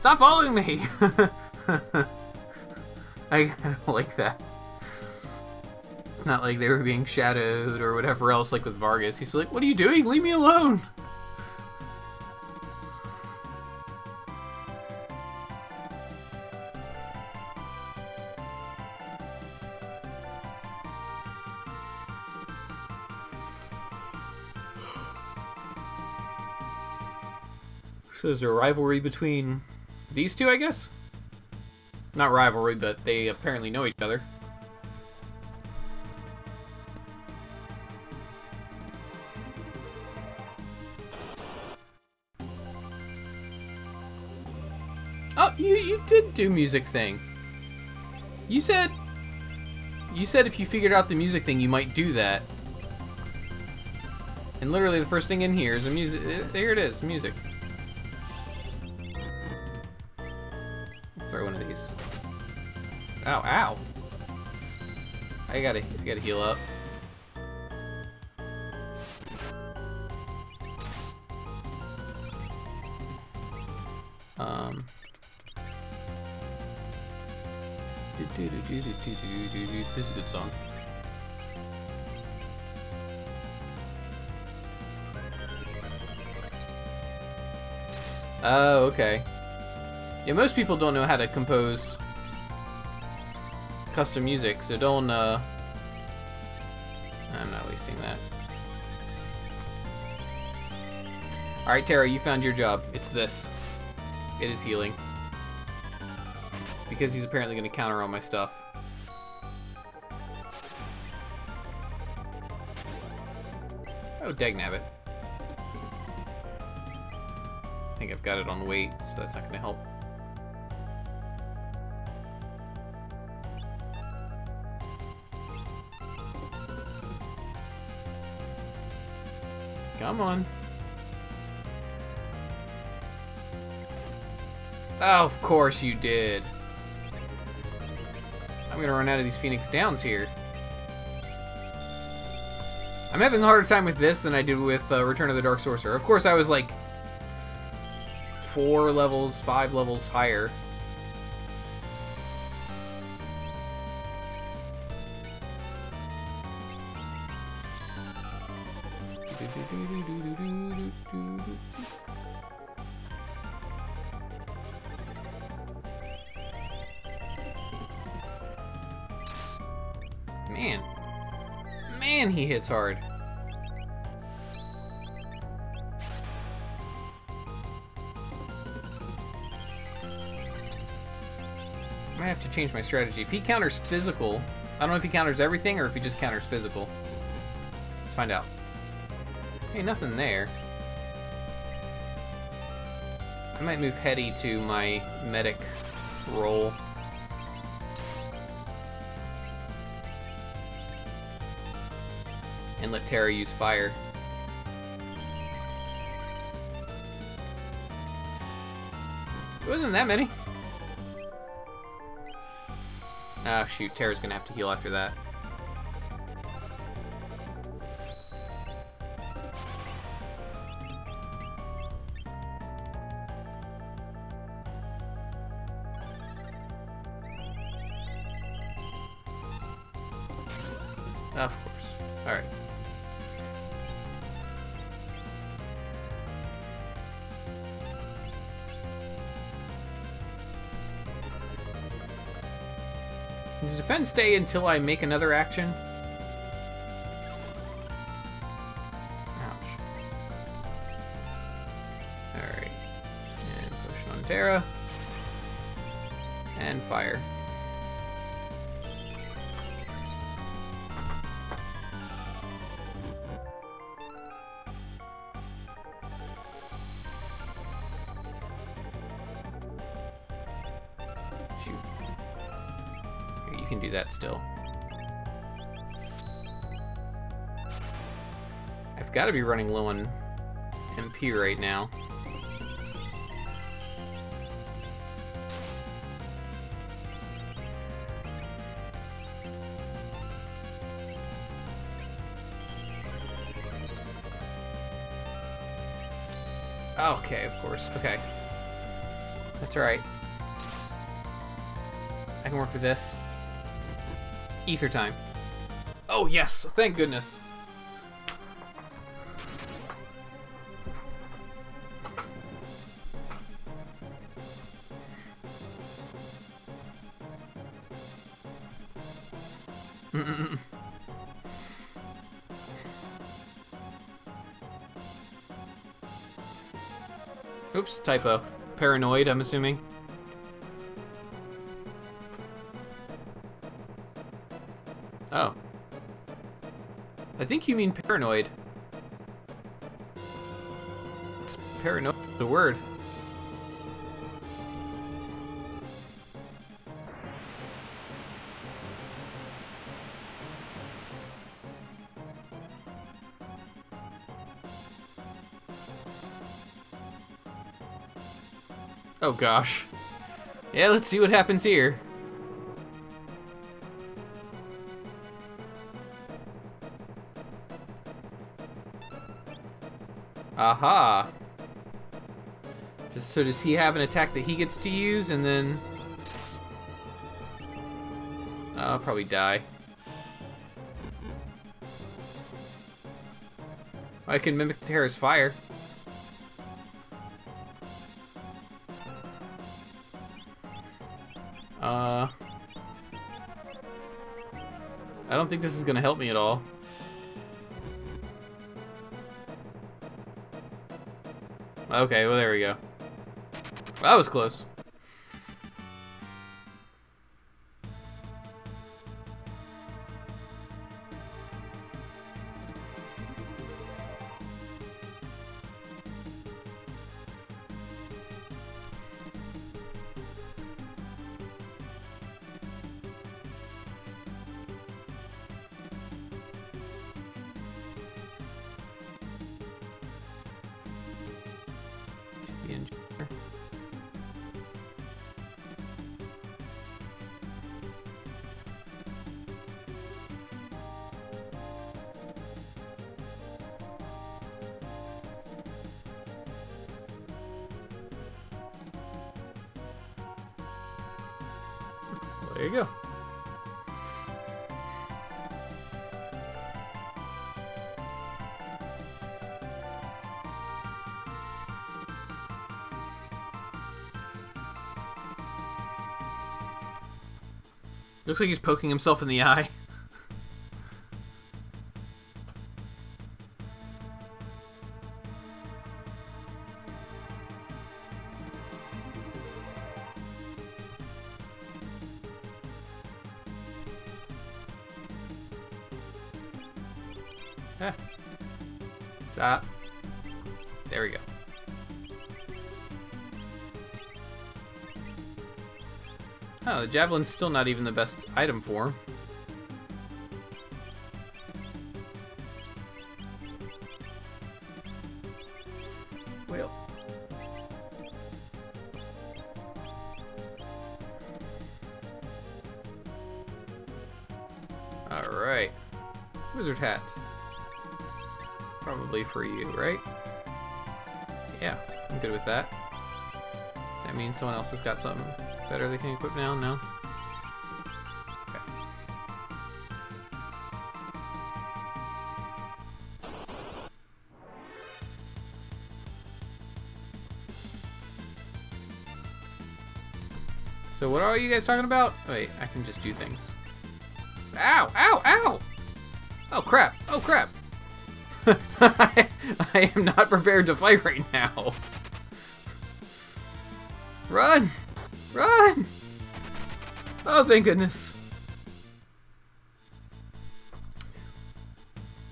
Stop following me! I kind of like that. It's not like they were being shadowed or whatever else, like with Vargas. He's like, what are you doing? Leave me alone! So there's a rivalry between these two, I guess? Not rivalry, but they apparently know each other. Oh, you, you did do music thing. You said... You said if you figured out the music thing, you might do that. And literally the first thing in here is a music... There it is, music. Throw one of these. Ow, ow! I gotta, I gotta heal up. Um. This is a good song. Oh, okay. Yeah, most people don't know how to compose custom music, so don't, uh... I'm not wasting that. Alright, Terra, you found your job. It's this. It is healing. Because he's apparently going to counter all my stuff. Oh, dagnabbit. I think I've got it on weight, so that's not going to help. Come on. Oh, of course you did. I'm gonna run out of these Phoenix Downs here. I'm having a harder time with this than I did with uh, Return of the Dark Sorcerer. Of course, I was like four levels, five levels higher. Man. Man, he hits hard. I have to change my strategy. If he counters physical, I don't know if he counters everything or if he just counters physical. Let's find out. Hey, nothing there. I might move Hetty to my medic role. And let Terra use fire. It wasn't that many. Oh shoot, Terra's gonna have to heal after that. Of course. Alright. Does defense stay until I make another action? Ouch. Alright. And potion on Terra. And fire. That still. I've got to be running low on M P right now. Okay, of course. Okay. That's alright. I can work with this. Ether time. Oh yes, thank goodness. Mm-mm-mm. Oops, typo. Paranoid, I'm assuming. Oh. I think you mean paranoid. It's paranoid, the word. Oh gosh. Yeah, let's see what happens here. Aha! Just, so does he have an attack that he gets to use, and then... Oh, I'll probably die. I can mimic Terra's fire. Uh... I don't think this is gonna help me at all. Okay, well, there we go. Well, that was close. There you go. Looks like he's poking himself in the eye. Ah. Stop. There we go. Oh, the javelin's still not even the best item for him. Well. Alright. Wizard hat. Probably for you, right? Yeah, I'm good with that. Does that mean someone else has got something better they can equip now? No? Okay. So what are you guys talking about? Wait, I can just do things. Ow! Ow! Ow! Oh crap! Oh crap! I, I am not prepared to fight right now. Run! Run! Oh, thank goodness.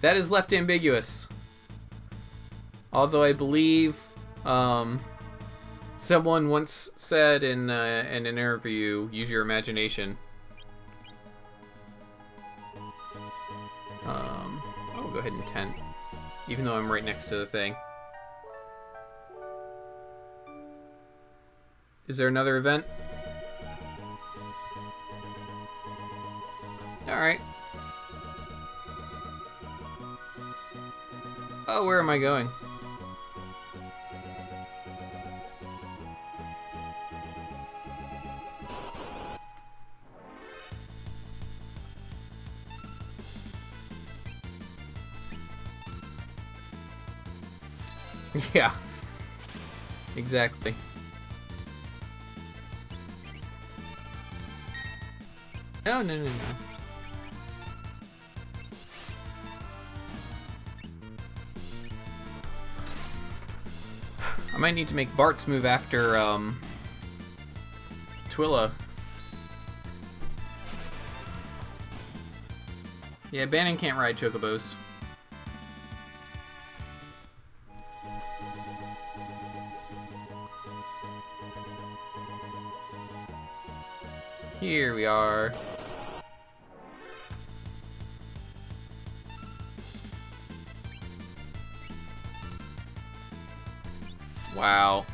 That is left ambiguous. Although I believe um, someone once said in, uh, in an interview, use your imagination. Um, I'll go ahead and tent, even though I'm right next to the thing. Is there another event? Alright. Oh, where am I going? Yeah. Exactly. No, no, no, no. I might need to make Bartz move after um, Twilla. Yeah, Bannon can't ride Chocobos. Here we are. Wow.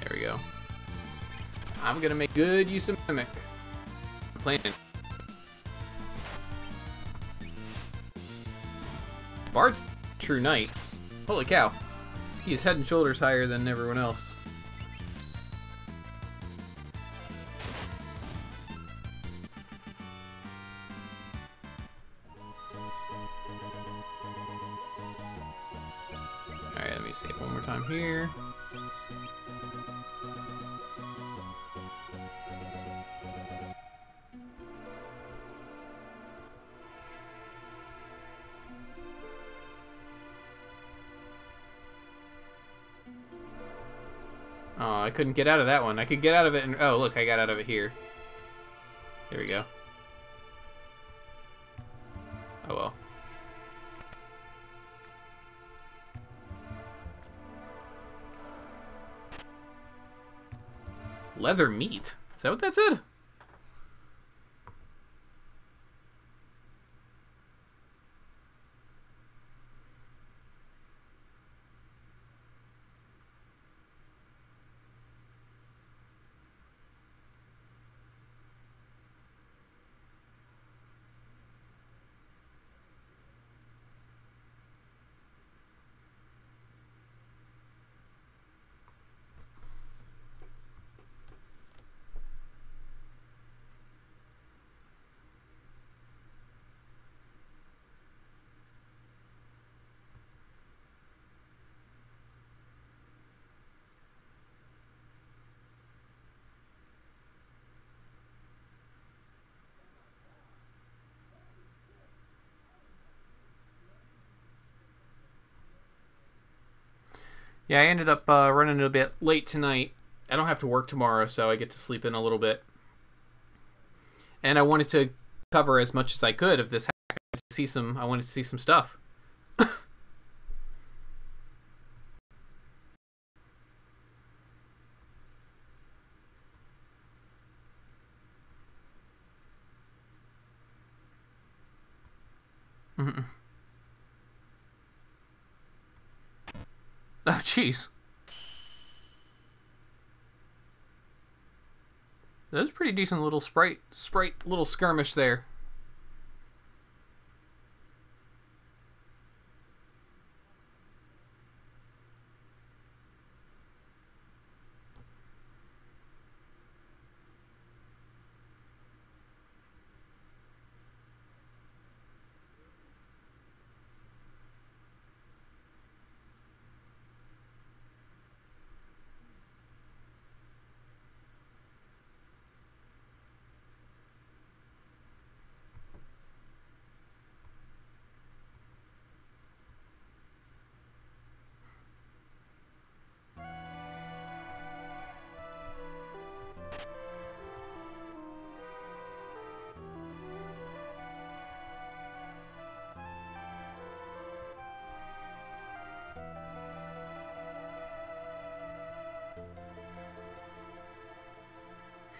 There we go. I'm gonna make good use of Mimic. I'm planning. Bart's true knight. Holy cow. He is head and shoulders higher than everyone else. Here. Oh, I couldn't get out of that one. I could get out of it and oh, look, I got out of it here. There we go. Oh well. Leather meat? Is that what that said? Yeah, I ended up uh, running a bit late tonight. I don't have to work tomorrow, so I get to sleep in a little bit. And I wanted to cover as much as I could of this hack. I wanted to see some, I wanted to see some stuff. Mm-mm. Oh, jeez. That was a pretty decent little sprite, sprite little skirmish there.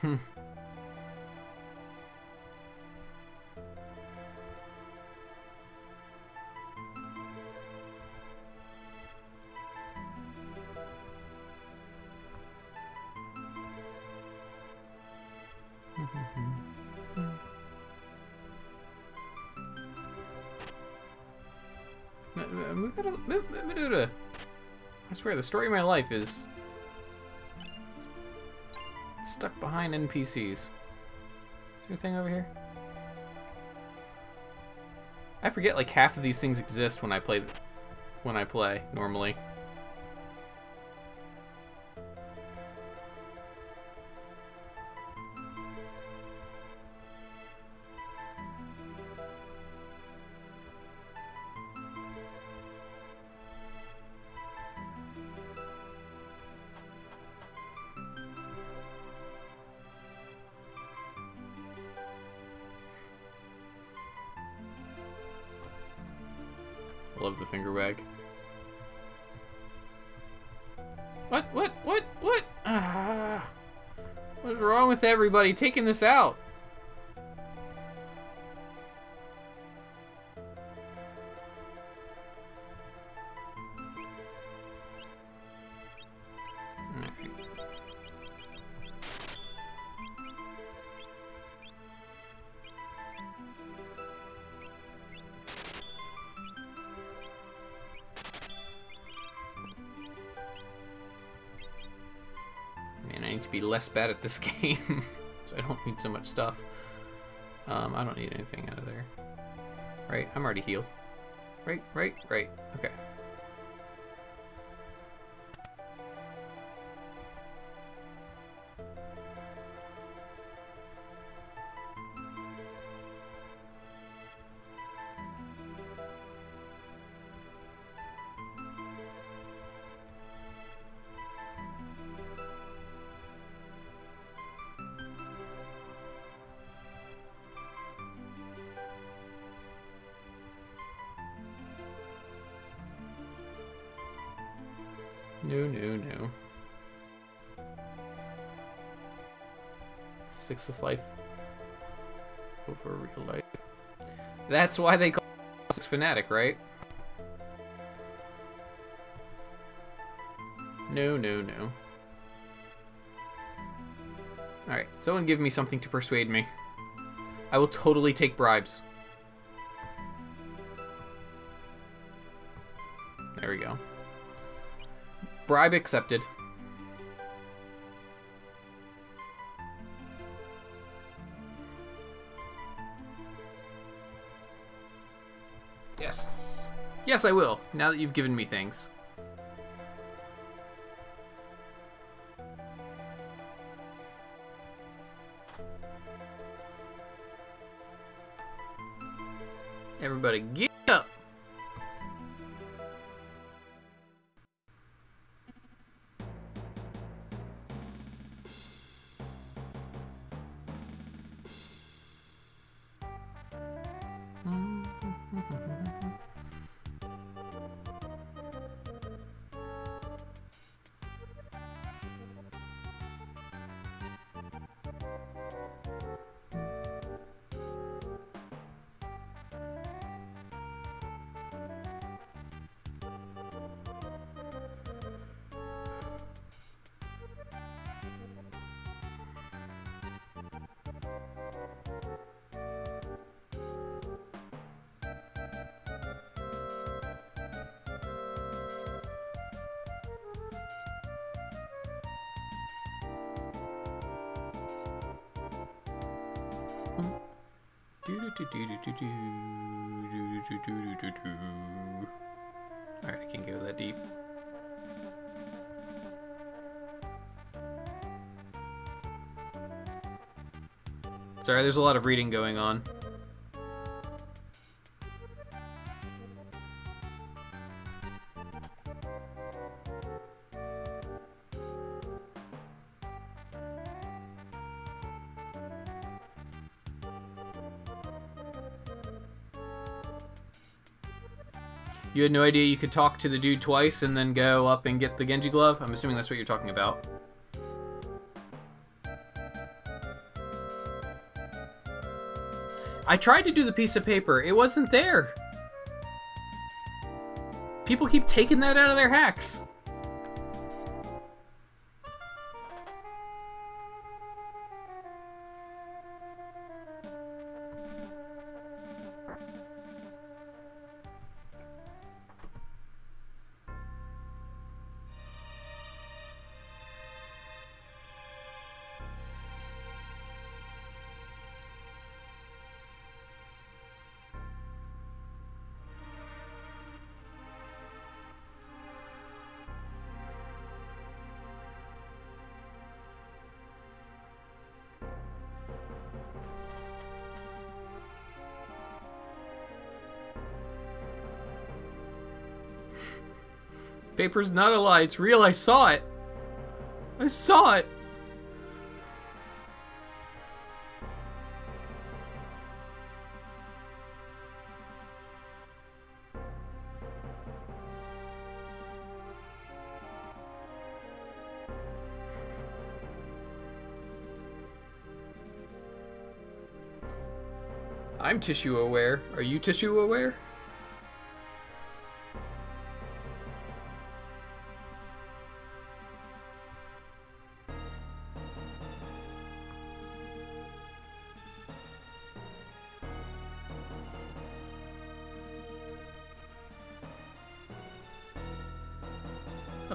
Hmm. I swear, the story of my life is stuck behind N P Cs. Is there a thing over here? I forget like half of these things exist when I play when I play normally. Love the finger wag. What? What? What? What? Ah, what's wrong with everybody taking this out? Less bad at this game, so I don't need so much stuff. Um, I don't need anything out of there. Right, I'm already healed. Right, right, right. Okay. No, no, no. Six is life over real life. That's why they call it Six Fanatic, right? No, no, no. Alright, someone give me something to persuade me. I will totally take bribes. There we go. Bribe accepted. Yes. Yes, I will, now that you've given me things. Everybody get up! Alright, I can't go that deep. Sorry, there's a lot of reading going on. You had no idea you could talk to the dude twice and then go up and get the Genji glove? I'm assuming that's what you're talking about. I tried to do the piece of paper. It wasn't there. People keep taking that out of their hacks. Paper's not a lie, it's real, I saw it! I saw it! I'm tissue aware. Are you tissue aware?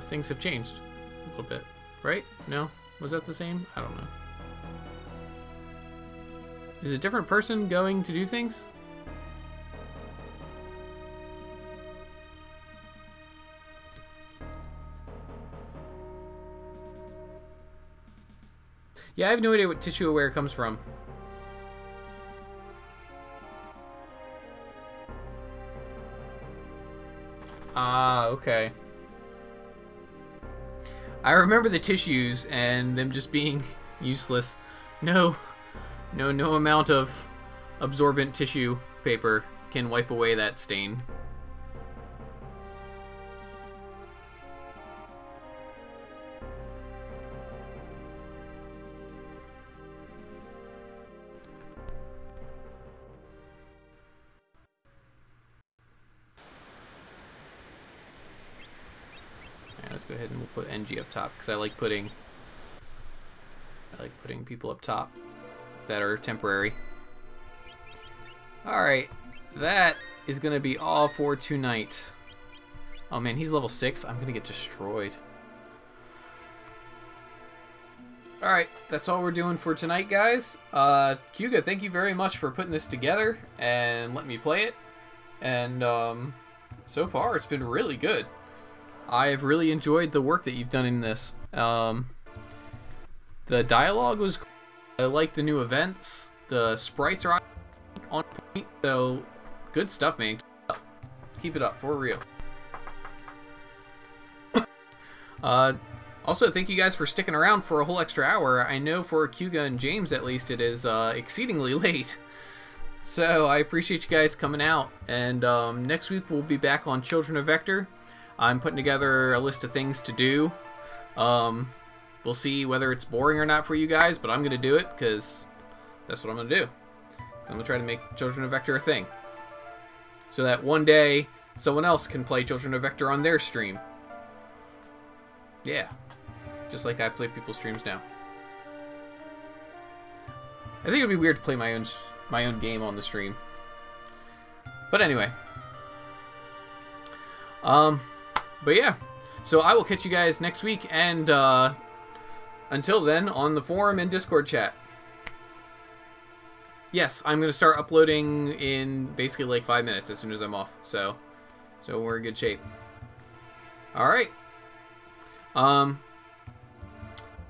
Things have changed a little bit, right? No? Was that the same? I don't know. Is a different person going to do things? Yeah, I have no idea what tissue aware comes from. Ah, okay. I remember the tissues and them just being useless. No, no, no amount of absorbent tissue paper can wipe away that stain. Up top, because I like putting I like putting people up top that are temporary. Alright, that is gonna be all for tonight. Oh man, he's level six. I'm gonna get destroyed. Alright, that's all we're doing for tonight, guys. uh, Kuga, thank you very much for putting this together and letting me play it, and um, so far it's been really good. I've really enjoyed the work that you've done in this. Um, the dialogue was cool. I like the new events. The sprites are on point. So, good stuff, man. Keep it up, Keep it up for real. uh, also, thank you guys for sticking around for a whole extra hour. I know for Kuga and James, at least, it is uh, exceedingly late. So, I appreciate you guys coming out. And um, next week, we'll be back on Children of Vector. I'm putting together a list of things to do. Um, we'll see whether it's boring or not for you guys, but I'm going to do it because that's what I'm going to do. I'm going to try to make Children of Vector a thing, so that one day someone else can play Children of Vector on their stream. Yeah, just like I play people's streams now. I think it would be weird to play my own, my own game on the stream. But anyway. Um... But yeah, so I will catch you guys next week, and uh, until then, on the forum and Discord chat. yes, I'm going to start uploading in basically like five minutes as soon as I'm off. So, so we're in good shape. All right. Um,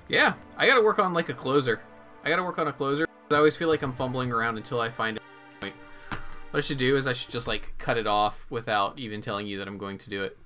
yeah, I got to work on like a closer. I got to work on a closer. I always feel like I'm fumbling around until I find a point. What I should do is I should just like cut it off without even telling you that I'm going to do it.